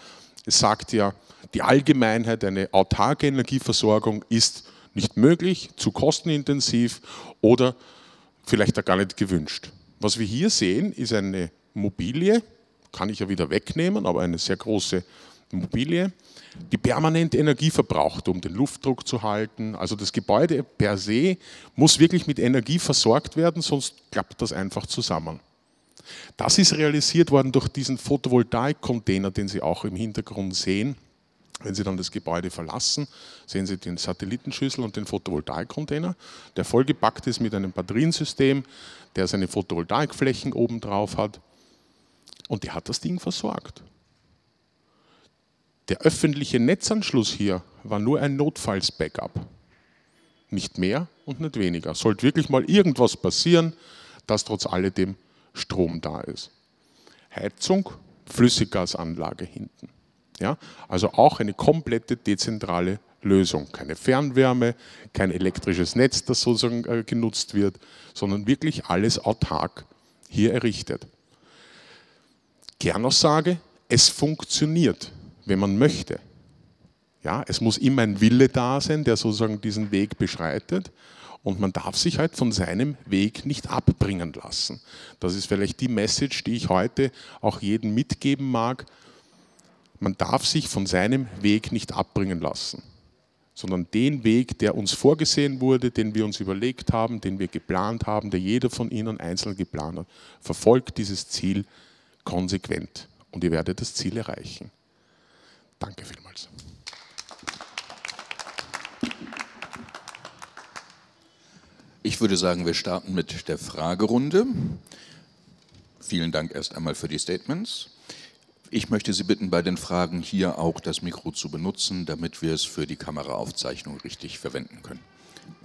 Es sagt ja, die Allgemeinheit, eine autarke Energieversorgung ist nicht möglich, zu kostenintensiv oder vielleicht auch gar nicht gewünscht. Was wir hier sehen, ist eine Mobilie, kann ich ja wieder wegnehmen, aber eine sehr große Mobilie, die permanent Energie verbraucht, um den Luftdruck zu halten. Also das Gebäude per se muss wirklich mit Energie versorgt werden, sonst klappt das einfach zusammen. Das ist realisiert worden durch diesen Photovoltaik-Container, den Sie auch im Hintergrund sehen. Wenn Sie dann das Gebäude verlassen, sehen Sie den Satellitenschüssel und den Photovoltaikcontainer, der vollgepackt ist mit einem Batteriensystem, der seine Photovoltaikflächen oben drauf hat und der hat das Ding versorgt. Der öffentliche Netzanschluss hier war nur ein Notfalls-Backup. Nicht mehr und nicht weniger. Sollte wirklich mal irgendwas passieren, dass trotz alledem Strom da ist. Heizung, Flüssiggasanlage hinten. Ja, also auch eine komplette dezentrale Lösung. Keine Fernwärme, kein elektrisches Netz, das sozusagen genutzt wird, sondern wirklich alles autark hier errichtet. Kernaussage, es funktioniert, wenn man möchte. Ja, es muss immer ein Wille da sein, der sozusagen diesen Weg beschreitet und man darf sich halt von seinem Weg nicht abbringen lassen. Das ist vielleicht die Message, die ich heute auch jedem mitgeben mag. Man darf sich von seinem Weg nicht abbringen lassen, sondern den Weg, der uns vorgesehen wurde, den wir uns überlegt haben, den wir geplant haben, der jeder von Ihnen einzeln geplant hat, verfolgt dieses Ziel konsequent und ihr werdet das Ziel erreichen. Danke vielmals. Ich würde sagen, wir starten mit der Fragerunde. Vielen Dank erst einmal für die Statements. Ich möchte Sie bitten, bei den Fragen hier auch das Mikro zu benutzen, damit wir es für die Kameraaufzeichnung richtig verwenden können.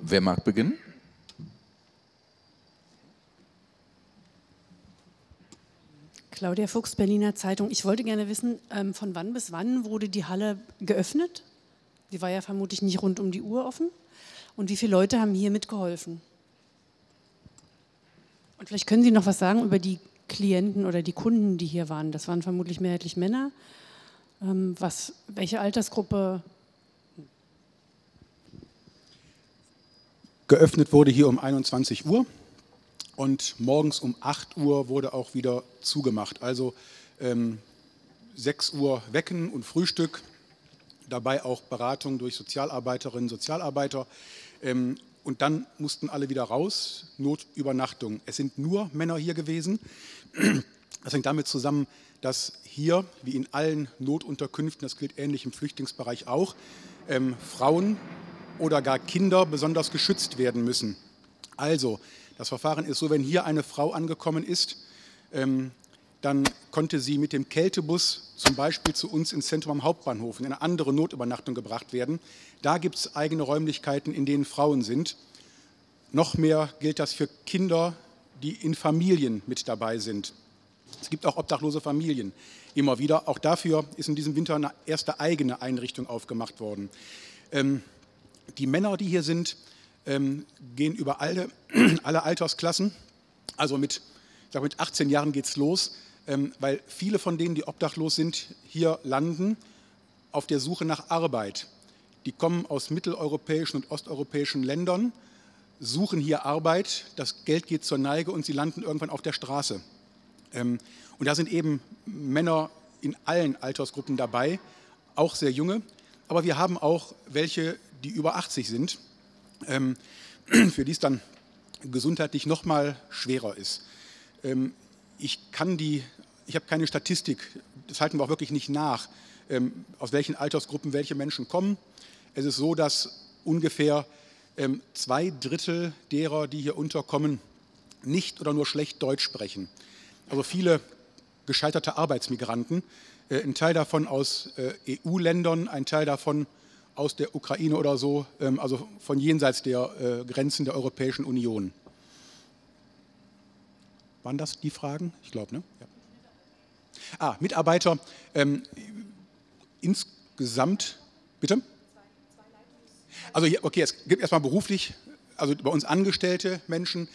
Wer mag beginnen? Claudia Fuchs, Berliner Zeitung. Ich wollte gerne wissen, von wann bis wann wurde die Halle geöffnet? Die war ja vermutlich nicht rund um die Uhr offen. Und wie viele Leute haben hier mitgeholfen? Und vielleicht können Sie noch was sagen über die Klienten oder die Kunden, die hier waren, das waren vermutlich mehrheitlich Männer. Welche Altersgruppe? Geöffnet wurde hier um 21 Uhr und morgens um 8 Uhr wurde auch wieder zugemacht. Also 6 Uhr Wecken und Frühstück, dabei auch Beratung durch Sozialarbeiterinnen, Sozialarbeiter. Und dann mussten alle wieder raus, Notübernachtung. Es sind nur Männer hier gewesen. Das hängt damit zusammen, dass hier, wie in allen Notunterkünften, das gilt ähnlich im Flüchtlingsbereich auch, Frauen oder gar Kinder besonders geschützt werden müssen. Also, das Verfahren ist so, wenn hier eine Frau angekommen ist, dann konnte sie mit dem Kältebus zum Beispiel zu uns ins Zentrum am Hauptbahnhof in eine andere Notübernachtung gebracht werden. Da gibt es eigene Räumlichkeiten, in denen Frauen sind. Noch mehr gilt das für Kinder, die in Familien mit dabei sind. Es gibt auch obdachlose Familien immer wieder. Auch dafür ist in diesem Winter eine erste eigene Einrichtung aufgemacht worden. Die Männer, die hier sind, gehen über alle Altersklassen, also mit 18 Jahren geht es los, weil viele von denen, die obdachlos sind, hier landen auf der Suche nach Arbeit. die kommen aus mitteleuropäischen und osteuropäischen Ländern, suchen hier Arbeit, das Geld geht zur Neige und sie landen irgendwann auf der Straße. Und da sind eben Männer in allen Altersgruppen dabei, auch sehr junge, aber wir haben auch welche, die über 80 sind, für die es dann gesundheitlich noch mal schwerer ist. Ich habe keine Statistik, das halten wir auch wirklich nicht nach, aus welchen Altersgruppen welche Menschen kommen. Es ist so, dass ungefähr 2 Drittel derer, die hier unterkommen, nicht oder nur schlecht Deutsch sprechen. Also viele gescheiterte Arbeitsmigranten, ein Teil davon aus EU-Ländern, ein Teil davon aus der Ukraine oder so, also von jenseits der Grenzen der Europäischen Union. Waren das die Fragen? Ich glaube, ne? Ja. Ah, Mitarbeiter. Insgesamt, bitte? Also hier, okay, es gibt erstmal beruflich, also bei uns angestellte Menschen,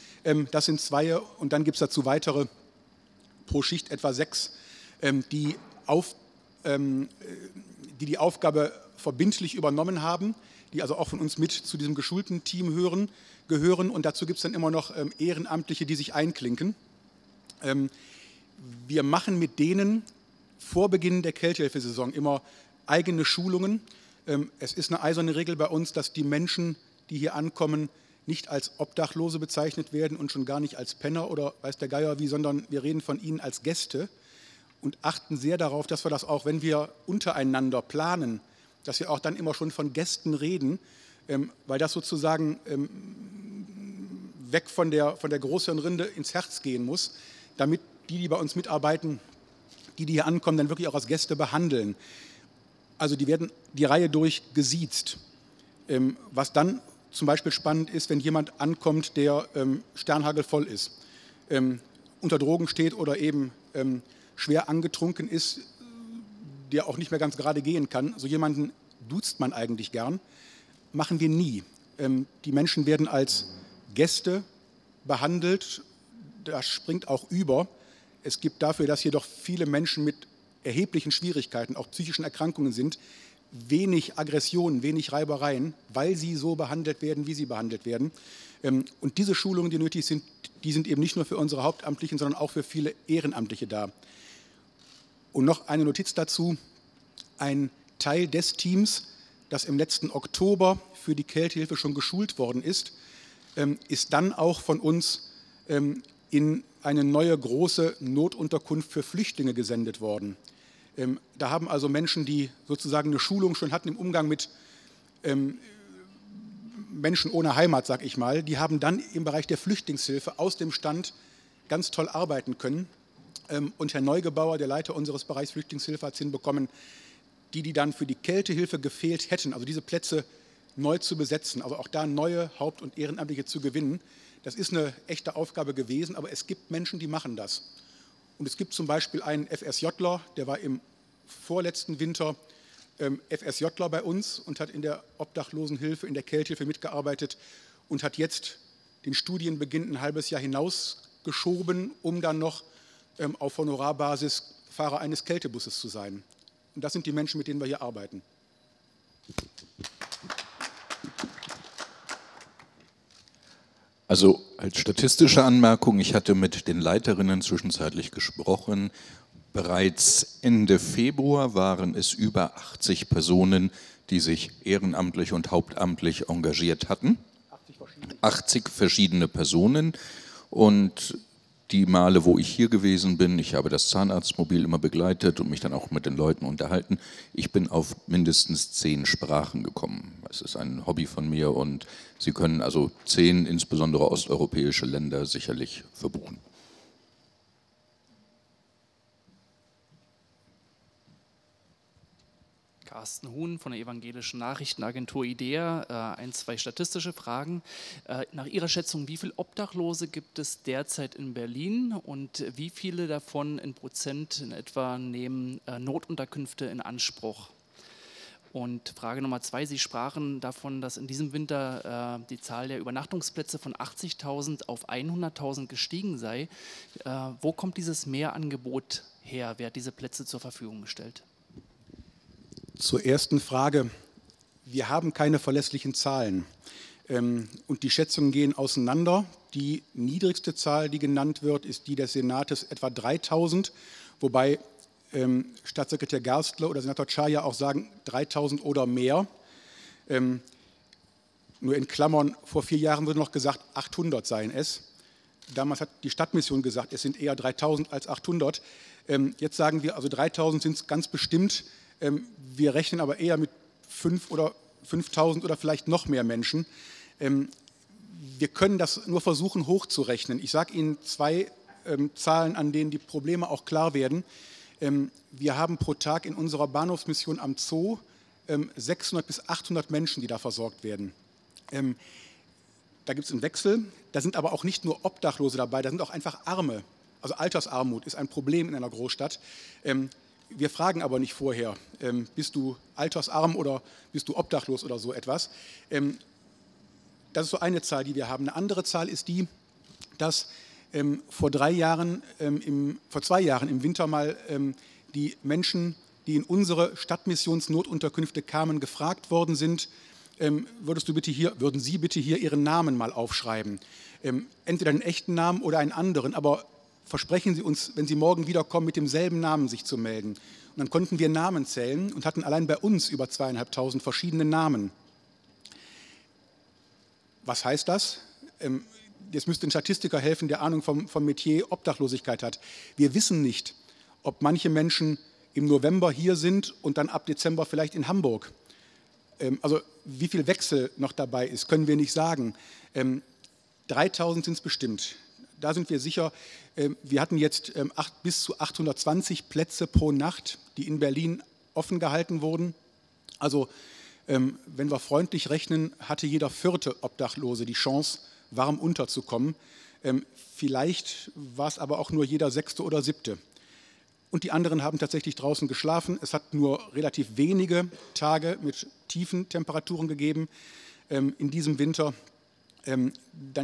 das sind 2 und dann gibt es dazu weitere, pro Schicht etwa 6, die Aufgabe verbindlich übernommen haben, die also auch von uns mit zu diesem geschulten Team gehören und dazu gibt es dann immer noch Ehrenamtliche, die sich einklinken. Wir machen mit denen vor Beginn der Kältehilfesaison immer eigene Schulungen. Es ist eine eiserne Regel bei uns, dass die Menschen, die hier ankommen, nicht als Obdachlose bezeichnet werden und schon gar nicht als Penner oder weiß der Geier wie, sondern wir reden von ihnen als Gäste und achten sehr darauf, dass wir das auch, wenn wir untereinander planen, dass wir auch dann immer schon von Gästen reden, weil das sozusagen weg von der Großhirnrinde ins Herz gehen muss, damit die, die bei uns mitarbeiten, die, die hier ankommen, dann wirklich auch als Gäste behandeln. Also die werden die Reihe durch gesiezt, was dann zum Beispiel spannend ist, wenn jemand ankommt, der sternhagelvoll ist, unter Drogen steht oder eben schwer angetrunken ist, der auch nicht mehr ganz gerade gehen kann. So jemanden duzt man eigentlich gern, machen wir nie. Die Menschen werden als Gäste behandelt, das springt auch über. Es gibt dafür, dass hier doch viele Menschen mit erheblichen Schwierigkeiten, auch psychischen Erkrankungen sind, wenig Aggressionen, wenig Reibereien, weil sie so behandelt werden, wie sie behandelt werden. Und diese Schulungen, die nötig sind, die sind eben nicht nur für unsere Hauptamtlichen, sondern auch für viele Ehrenamtliche da. Und noch eine Notiz dazu, ein Teil des Teams, das im letzten Oktober für die Kältehilfe schon geschult worden ist, ist dann auch von uns in eine neue große Notunterkunft für Flüchtlinge gesendet worden. Da haben also Menschen, die sozusagen eine Schulung schon hatten im Umgang mit Menschen ohne Heimat, sag ich mal, die haben dann im Bereich der Flüchtlingshilfe aus dem Stand ganz toll arbeiten können. Und Herr Neugebauer, der Leiter unseres Bereichs Flüchtlingshilfe, hat es hinbekommen, die dann für die Kältehilfe gefehlt hätten, also diese Plätze neu zu besetzen, also auch da neue Haupt- und Ehrenamtliche zu gewinnen. Das ist eine echte Aufgabe gewesen, aber es gibt Menschen, die machen das. Und es gibt zum Beispiel einen FSJler, der war im vorletzten Winter FSJler bei uns und hat in der Obdachlosenhilfe, in der Kältehilfe mitgearbeitet und hat jetzt den Studienbeginn ein halbes Jahr hinausgeschoben, um dann noch auf Honorarbasis Fahrer eines Kältebusses zu sein. Und das sind die Menschen, mit denen wir hier arbeiten. Also als statistische Anmerkung, ich hatte mit den Leiterinnen zwischenzeitlich gesprochen, bereits Ende Februar waren es über 80 Personen, die sich ehrenamtlich und hauptamtlich engagiert hatten. 80 verschiedene Personen und die Male, wo ich hier gewesen bin, ich habe das Zahnarztmobil immer begleitet und mich dann auch mit den Leuten unterhalten, ich bin auf mindestens 10 Sprachen gekommen. Es ist ein Hobby von mir und Sie können also 10, insbesondere osteuropäische Länder, sicherlich verbuchen. Carsten Huhn von der evangelischen Nachrichtenagentur IDEA, 1, 2 statistische Fragen. Nach Ihrer Schätzung, wie viele Obdachlose gibt es derzeit in Berlin und wie viele davon in Prozent in etwa nehmen Notunterkünfte in Anspruch? Und Frage Nummer 2, Sie sprachen davon, dass in diesem Winter die Zahl der Übernachtungsplätze von 80.000 auf 100.000 gestiegen sei. Wo kommt dieses Mehrangebot her? Wer hat diese Plätze zur Verfügung gestellt? Zur ersten Frage, Wir haben keine verlässlichen Zahlen. Und die Schätzungen gehen auseinander. Die niedrigste Zahl, die genannt wird, ist die des Senates, etwa 3.000, wobei Staatssekretär Gerstler oder Senator Chaya auch sagen, 3.000 oder mehr. Nur in Klammern, vor 4 Jahren wurde noch gesagt, 800 seien es. Damals hat die Stadtmission gesagt, es sind eher 3.000 als 800. Jetzt sagen wir, also 3.000 sind es ganz bestimmt. Wir rechnen aber eher mit 5 oder 5.000 oder vielleicht noch mehr Menschen. Wir können das nur versuchen, hochzurechnen. Ich sage Ihnen 2 Zahlen, an denen die Probleme auch klar werden. Wir haben pro Tag in unserer Bahnhofsmission am Zoo 600 bis 800 Menschen, die da versorgt werden. Da gibt es einen Wechsel. Da sind aber auch nicht nur Obdachlose dabei, da sind auch einfach Arme. Also Altersarmut ist ein Problem in einer Großstadt. Wir fragen aber nicht vorher, bist du altersarm oder bist du obdachlos oder so etwas. Das ist so eine Zahl, die wir haben. Eine andere Zahl ist die, dass vor 2 Jahren im Winter mal die Menschen, die in unsere Stadtmissionsnotunterkünfte kamen, gefragt worden sind, würden Sie bitte hier Ihren Namen mal aufschreiben? Entweder einen echten Namen oder einen anderen, aber versprechen Sie uns, wenn Sie morgen wiederkommen, mit demselben Namen sich zu melden. Und dann konnten wir Namen zählen und hatten allein bei uns über 2.500 verschiedene Namen. Was heißt das? Jetzt müsste ein Statistiker helfen, der Ahnung vom Metier Obdachlosigkeit hat. Wir wissen nicht, ob manche Menschen im November hier sind und dann ab Dezember vielleicht in Hamburg. Also wie viel Wechsel noch dabei ist, können wir nicht sagen. 3.000 sind es bestimmt. Da sind wir sicher, wir hatten jetzt bis zu 820 Plätze pro Nacht, die in Berlin offen gehalten wurden. Also wenn wir freundlich rechnen, hatte jeder 4. Obdachlose die Chance, warm unterzukommen. Vielleicht war es aber auch nur jeder 6. oder 7. Und die anderen haben tatsächlich draußen geschlafen. Es hat nur relativ wenige Tage mit tiefen Temperaturen gegeben in diesem Winter. Dann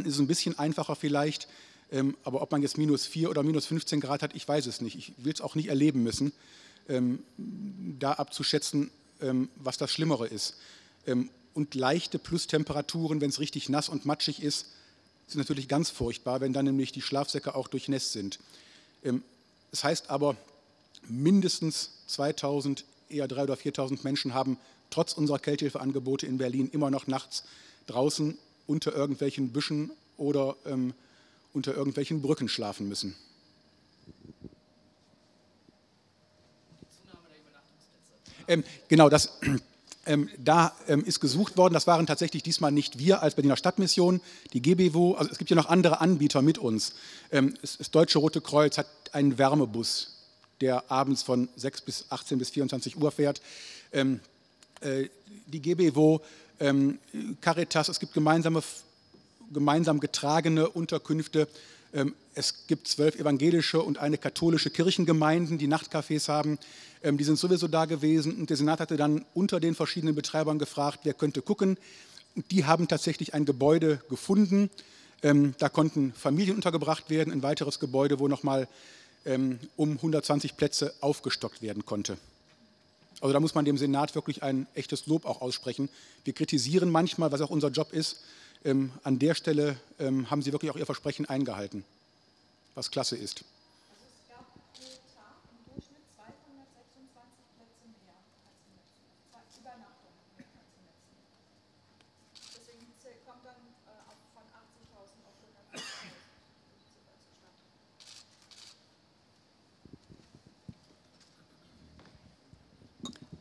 ist es ein bisschen einfacher vielleicht. Aber ob man jetzt -4 oder -15 Grad hat, ich weiß es nicht. Ich will es auch nicht erleben müssen, da abzuschätzen, was das Schlimmere ist. Und leichte Plustemperaturen, wenn es richtig nass und matschig ist, sind natürlich ganz furchtbar, wenn dann nämlich die Schlafsäcke auch durchnässt sind. Das heißt aber, mindestens 2.000, eher 3.000 oder 4.000 Menschen haben trotz unserer Kältehilfeangebote in Berlin immer noch nachts draußen unter irgendwelchen Büschen oder unter irgendwelchen Brücken schlafen müssen. Genau, das ist gesucht worden. Das waren tatsächlich diesmal nicht wir als Berliner Stadtmission, die GBW. Also es gibt ja noch andere Anbieter mit uns. Das Deutsche Rote Kreuz hat einen Wärmebus, der abends von 6 bis 18 bis 24 Uhr fährt. Die GBW, Caritas, es gibt gemeinsam getragene Unterkünfte. Es gibt 12 evangelische und eine katholische Kirchengemeinden, die Nachtcafés haben. Die sind sowieso da gewesen. Und der Senat hatte dann unter den verschiedenen Betreibern gefragt, wer könnte gucken. Die haben tatsächlich ein Gebäude gefunden. Da konnten Familien untergebracht werden. Ein weiteres Gebäude, wo nochmal um 120 Plätze aufgestockt werden konnte. Also da muss man dem Senat wirklich ein echtes Lob auch aussprechen. Wir kritisieren manchmal, was auch unser Job ist. An der Stelle haben Sie wirklich auch Ihr Versprechen eingehalten, was klasse ist. Also es gab pro Tag im Durchschnitt 226 Plätze mehr als im letzten Jahr. Übernachtungen mehr als im letzten Jahr. Deswegen kommt dann auch von 80.000 auf 100.000 zustande.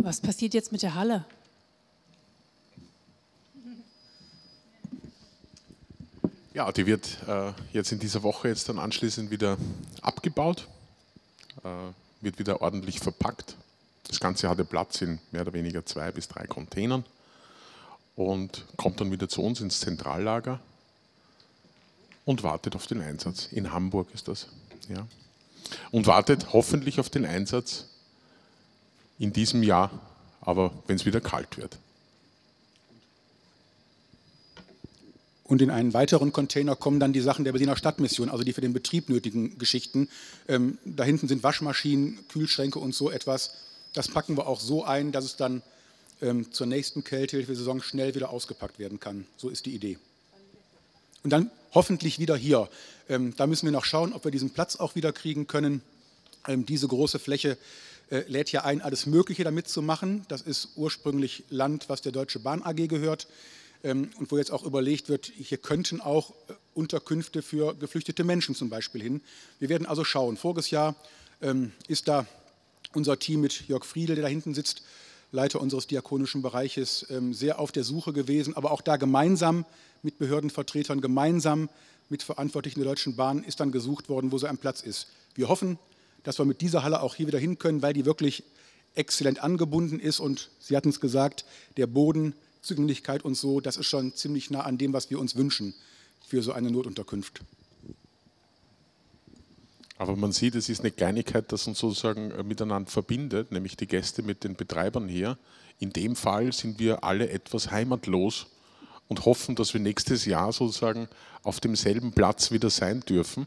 Was passiert jetzt mit der Halle? Ja, die wird jetzt in dieser Woche jetzt dann anschließend wieder abgebaut, wird wieder ordentlich verpackt. Das Ganze hatte Platz in mehr oder weniger 2 bis 3 Containern und kommt dann wieder zu uns ins Zentrallager und wartet auf den Einsatz. In Hamburg ist das. Ja. Und wartet hoffentlich auf den Einsatz in diesem Jahr, aber wenn es wieder kalt wird. Und in einen weiteren Container kommen dann die Sachen der Berliner Stadtmission, also die für den Betrieb nötigen Geschichten. Da hinten sind Waschmaschinen, Kühlschränke und so etwas. Das packen wir auch so ein, dass es dann zur nächsten Kältehilfesaison schnell wieder ausgepackt werden kann. So ist die Idee. Und dann hoffentlich wieder hier. Da müssen wir noch schauen, ob wir diesen Platz auch wieder kriegen können. Diese große Fläche lädt hier ein, alles Mögliche damit zu machen. Das ist ursprünglich Land, was der Deutsche Bahn AG gehört und wo jetzt auch überlegt wird, hier könnten auch Unterkünfte für geflüchtete Menschen zum Beispiel hin. Wir werden also schauen. Voriges Jahr ist da unser Team mit Jörg Friedl, der da hinten sitzt, Leiter unseres diakonischen Bereiches, sehr auf der Suche gewesen, aber auch da gemeinsam mit Behördenvertretern, gemeinsam mit Verantwortlichen der Deutschen Bahn ist dann gesucht worden, wo so ein Platz ist. Wir hoffen, dass wir mit dieser Halle auch hier wieder hin können, weil die wirklich exzellent angebunden ist und Sie hatten es gesagt, der Boden, Zugänglichkeit und so, das ist schon ziemlich nah an dem, was wir uns wünschen für so eine Notunterkunft. Aber man sieht, es ist eine Kleinigkeit, das uns sozusagen miteinander verbindet, nämlich die Gäste mit den Betreibern hier. In dem Fall sind wir alle etwas heimatlos und hoffen, dass wir nächstes Jahr sozusagen auf demselben Platz wieder sein dürfen.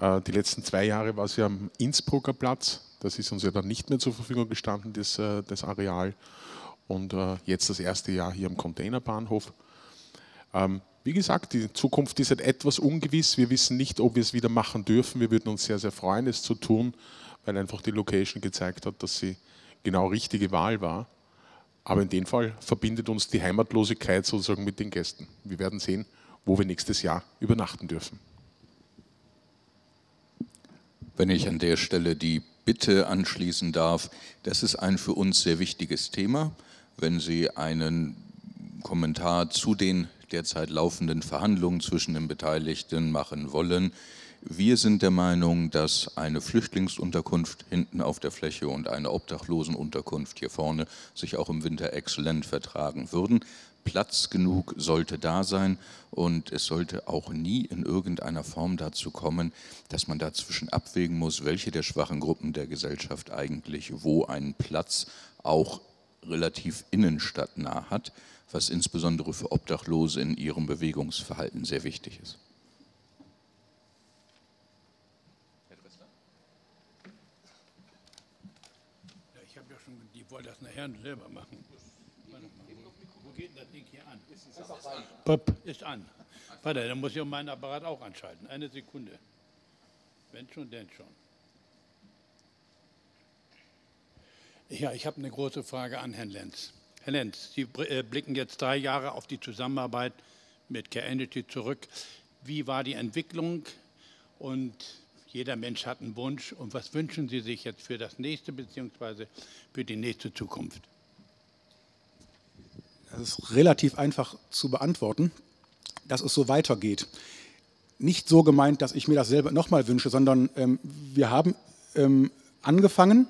Die letzten 2 Jahre war sie am Innsbrucker Platz. Das ist uns ja dann nicht mehr zur Verfügung gestanden, das Areal. Und jetzt das erste Jahr hier am Containerbahnhof. Wie gesagt, die Zukunft ist etwas ungewiss. Wir wissen nicht, ob wir es wieder machen dürfen. Wir würden uns sehr, sehr freuen, es zu tun, weil einfach die Location gezeigt hat, dass sie genau richtige Wahl war. Aber in dem Fall verbindet uns die Heimatlosigkeit sozusagen mit den Gästen. Wir werden sehen, wo wir nächstes Jahr übernachten dürfen. Wenn ich an der Stelle die Bitte anschließen darf, das ist ein für uns sehr wichtiges Thema. Wenn Sie einen Kommentar zu den derzeit laufenden Verhandlungen zwischen den Beteiligten machen wollen, wir sind der Meinung, dass eine Flüchtlingsunterkunft hinten auf der Fläche und eine Obdachlosenunterkunft hier vorne sich auch im Winter exzellent vertragen würden. Platz genug sollte da sein und es sollte auch nie in irgendeiner Form dazu kommen, dass man dazwischen abwägen muss, welche der schwachen Gruppen der Gesellschaft eigentlich wo einen Platz auch relativ innenstadtnah hat, was insbesondere für Obdachlose in ihrem Bewegungsverhalten sehr wichtig ist. Ich wollte das nachher selber machen. Wo geht denn das Ding hier an? Ist an. Warte, dann muss ich meinen Apparat auch anschalten. Eine Sekunde. Wenn schon, denn schon. Ja, ich habe eine große Frage an Herrn Lenz. Herr Lenz, Sie blicken jetzt 3 Jahre auf die Zusammenarbeit mit Carenity zurück. Wie war die Entwicklung? Und jeder Mensch hat einen Wunsch. Und was wünschen Sie sich jetzt für das nächste bzw. für die nächste Zukunft? Das ist relativ einfach zu beantworten, dass es so weitergeht. Nicht so gemeint, dass ich mir das selber nochmal wünsche, sondern wir haben angefangen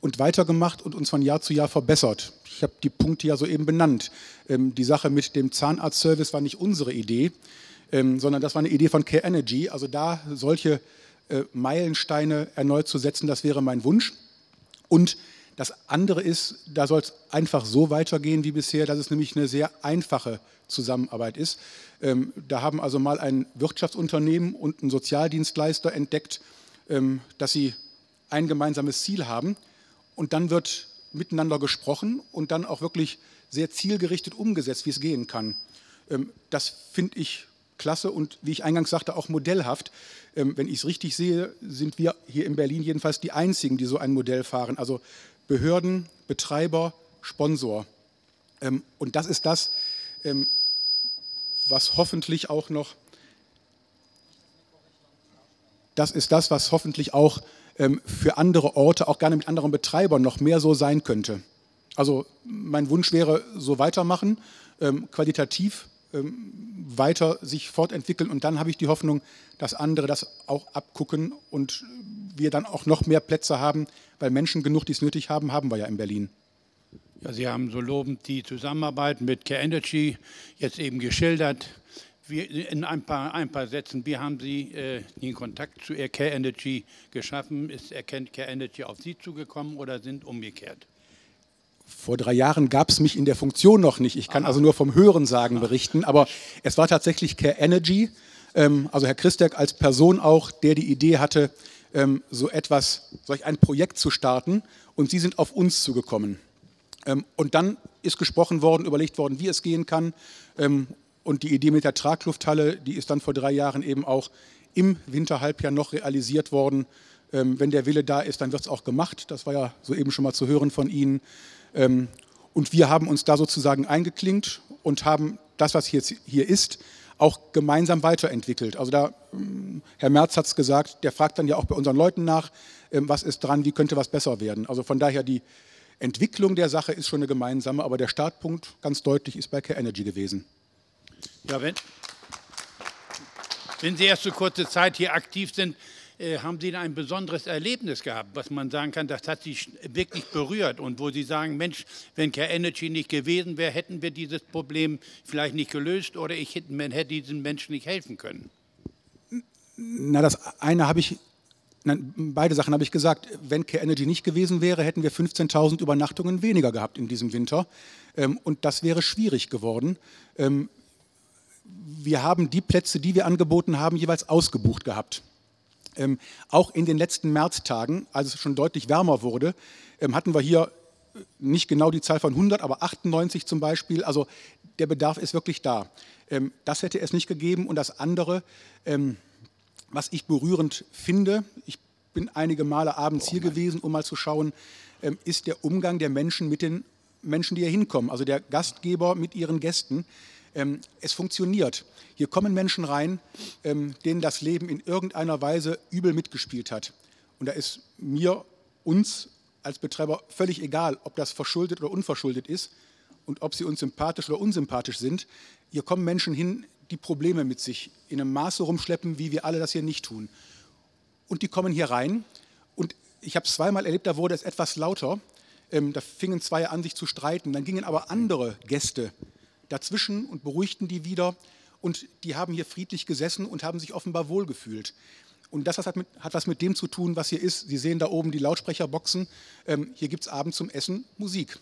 und weitergemacht und uns von Jahr zu Jahr verbessert. Ich habe die Punkte ja soeben benannt. Die Sache mit dem Zahnarztservice war nicht unsere Idee, sondern das war eine Idee von Carenity. Also da solche Meilensteine erneut zu setzen, das wäre mein Wunsch. Und das andere ist, da soll es einfach so weitergehen wie bisher, dass es nämlich eine sehr einfache Zusammenarbeit ist. Da haben also mal ein Wirtschaftsunternehmen und ein Sozialdienstleister entdeckt, dass sie ein gemeinsames Ziel haben und dann wird miteinander gesprochen und dann auch wirklich sehr zielgerichtet umgesetzt, wie es gehen kann. Das finde ich klasse und wie ich eingangs sagte, auch modellhaft. Wenn ich es richtig sehe, sind wir hier in Berlin jedenfalls die Einzigen, die so ein Modell fahren. Also Behörden, Betreiber, Sponsor. Und das ist das, was hoffentlich auch noch, für andere Orte, auch gerne mit anderen Betreibern, noch mehr so sein könnte. Also mein Wunsch wäre, so weitermachen, qualitativ weiter sich fortentwickeln und dann habe ich die Hoffnung, dass andere das auch abgucken und wir dann auch noch mehr Plätze haben, weil Menschen genug, die es nötig haben, haben wir ja in Berlin. Ja, Sie haben so lobend die Zusammenarbeit mit Carenity jetzt eben geschildert. In ein paar Sätzen, wie haben Sie den Kontakt zu Carenity geschaffen? Ist Carenity auf Sie zugekommen oder sind umgekehrt? Vor 3 Jahren gab es mich in der Funktion noch nicht. Ich kann also nur vom Hörensagen berichten, aber es war tatsächlich Carenity, also Herr Christek als Person auch, der die Idee hatte, solch ein Projekt zu starten und Sie sind auf uns zugekommen. Und dann ist gesprochen worden, überlegt worden, wie es gehen kann. Und die Idee mit der Traglufthalle, die ist dann vor 3 Jahren eben auch im Winterhalbjahr noch realisiert worden. Wenn der Wille da ist, dann wird es auch gemacht. Das war ja soeben schon mal zu hören von Ihnen. Und wir haben uns da sozusagen eingeklinkt und haben das, was jetzt hier ist, auch gemeinsam weiterentwickelt. Also da, Herr Merz hat es gesagt, der fragt dann ja auch bei unseren Leuten nach, was ist dran, wie könnte was besser werden. Also von daher, die Entwicklung der Sache ist schon eine gemeinsame, aber der Startpunkt ganz deutlich ist bei K-Energy gewesen. Ja, wenn Sie erst so kurze Zeit hier aktiv sind, haben Sie ein besonderes Erlebnis gehabt, was man sagen kann, das hat Sie wirklich berührt und wo Sie sagen, Mensch, wenn K-Energy nicht gewesen wäre, hätten wir dieses Problem vielleicht nicht gelöst oder ich hätte diesen Menschen nicht helfen können. Na, das eine habe ich, nein, beide Sachen habe ich gesagt. Wenn K-Energy nicht gewesen wäre, hätten wir 15.000 Übernachtungen weniger gehabt in diesem Winter und das wäre schwierig geworden. Wir haben die Plätze, die wir angeboten haben, jeweils ausgebucht gehabt. Auch in den letzten Märztagen, als es schon deutlich wärmer wurde, hatten wir hier nicht genau die Zahl von 100, aber 98 zum Beispiel. Also der Bedarf ist wirklich da. Das hätte es nicht gegeben. Und das andere, was ich berührend finde, ich bin einige Male abends hier gewesen, um mal zu schauen, ist der Umgang der Menschen mit den Menschen, die hier hinkommen. Also der Gastgeber mit ihren Gästen. Es funktioniert. Hier kommen Menschen rein, denen das Leben in irgendeiner Weise übel mitgespielt hat. Und da ist mir, uns als Betreiber völlig egal, ob das verschuldet oder unverschuldet ist und ob sie uns sympathisch oder unsympathisch sind. Hier kommen Menschen hin, die Probleme mit sich in einem Maße rumschleppen, wie wir alle das hier nicht tun. Und die kommen hier rein. Und ich habe es zweimal erlebt, da wurde es etwas lauter. Da fingen zwei an, sich zu streiten. Dann gingen aber andere Gäste dazwischen und beruhigten die wieder und die haben hier friedlich gesessen und haben sich offenbar wohlgefühlt. Und das hat was mit dem zu tun, was hier ist. Sie sehen da oben die Lautsprecherboxen, hier gibt es abends zum Essen Musik.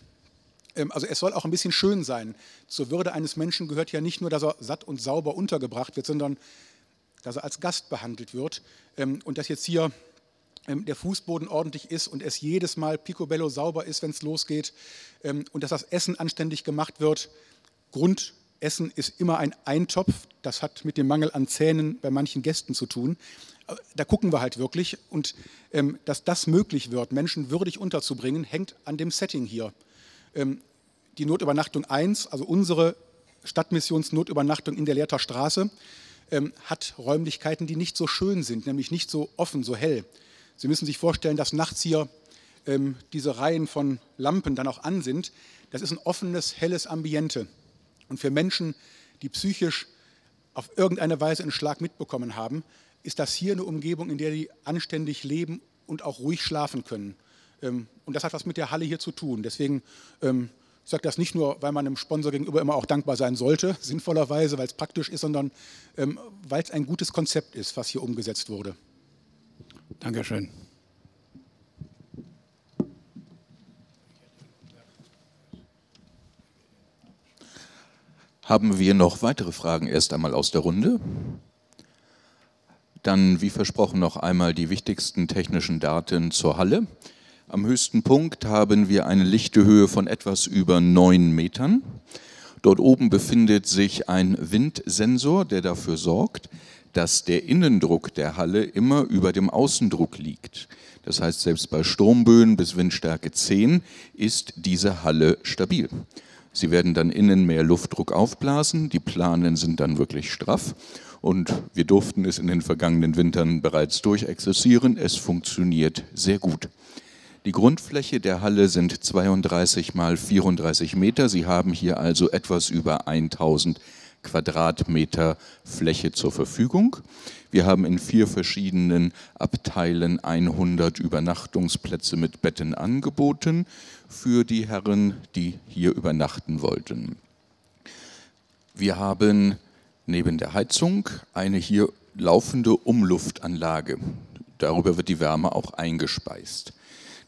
Also es soll auch ein bisschen schön sein. Zur Würde eines Menschen gehört ja nicht nur, dass er satt und sauber untergebracht wird, sondern dass er als Gast behandelt wird und dass jetzt hier der Fußboden ordentlich ist und es jedes Mal picobello sauber ist, wenn es losgeht und dass das Essen anständig gemacht wird. Grundessen ist immer ein Eintopf, das hat mit dem Mangel an Zähnen bei manchen Gästen zu tun. Da gucken wir halt wirklich und dass das möglich wird, Menschen würdig unterzubringen, hängt an dem Setting hier. Die Notübernachtung 1, also unsere Stadtmissionsnotübernachtung in der Lehrter Straße, hat Räumlichkeiten, die nicht so schön sind, nämlich nicht so offen, so hell. Sie müssen sich vorstellen, dass nachts hier diese Reihen von Lampen dann auch an sind. Das ist ein offenes, helles Ambiente. Und für Menschen, die psychisch auf irgendeine Weise einen Schlag mitbekommen haben, ist das hier eine Umgebung, in der die anständig leben und auch ruhig schlafen können. Und das hat was mit der Halle hier zu tun. Deswegen, ich sage das nicht nur, weil man einem Sponsor gegenüber immer auch dankbar sein sollte, sinnvollerweise, weil es praktisch ist, sondern weil es ein gutes Konzept ist, was hier umgesetzt wurde. Dankeschön. Haben wir noch weitere Fragen erst einmal aus der Runde? Dann, wie versprochen, noch einmal die wichtigsten technischen Daten zur Halle. Am höchsten Punkt haben wir eine Lichtehöhe von etwas über 9 Metern. Dort oben befindet sich ein Windsensor, der dafür sorgt, dass der Innendruck der Halle immer über dem Außendruck liegt. Das heißt, selbst bei Sturmböen bis Windstärke 10 ist diese Halle stabil. Sie werden dann innen mehr Luftdruck aufblasen, die Planen sind dann wirklich straff und wir durften es in den vergangenen Wintern bereits durchexerzieren. Es funktioniert sehr gut. Die Grundfläche der Halle sind 32 mal 34 Meter. Sie haben hier also etwas über 1000 Quadratmeter Fläche zur Verfügung. Wir haben in 4 verschiedenen Abteilen 100 Übernachtungsplätze mit Betten angeboten für die Herren, die hier übernachten wollten. Wir haben neben der Heizung eine hier laufende Umluftanlage. Darüber wird die Wärme auch eingespeist.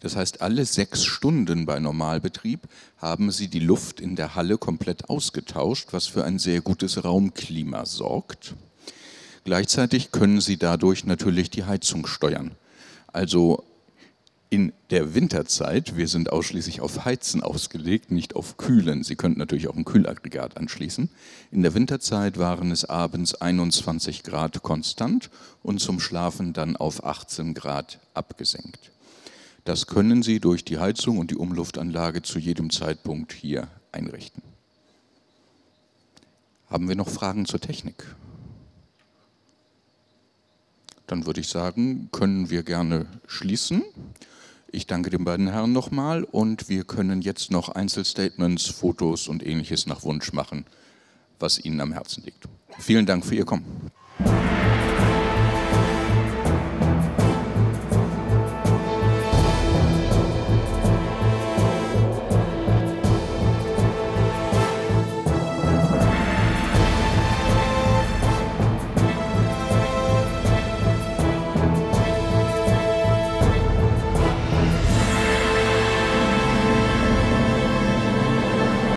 Das heißt, alle 6 Stunden bei Normalbetrieb haben sie die Luft in der Halle komplett ausgetauscht, was für ein sehr gutes Raumklima sorgt. Gleichzeitig können sie dadurch natürlich die Heizung steuern. Also in der Winterzeit, wir sind ausschließlich auf Heizen ausgelegt, nicht auf Kühlen. Sie könnten natürlich auch ein Kühlaggregat anschließen. In der Winterzeit waren es abends 21 Grad konstant und zum Schlafen dann auf 18 Grad abgesenkt. Das können Sie durch die Heizung und die Umluftanlage zu jedem Zeitpunkt hier einrichten. Haben wir noch Fragen zur Technik? Dann würde ich sagen, können wir gerne schließen. Ich danke den beiden Herren nochmal und wir können jetzt noch Einzelstatements, Fotos und Ähnliches nach Wunsch machen, was Ihnen am Herzen liegt. Vielen Dank für Ihr Kommen.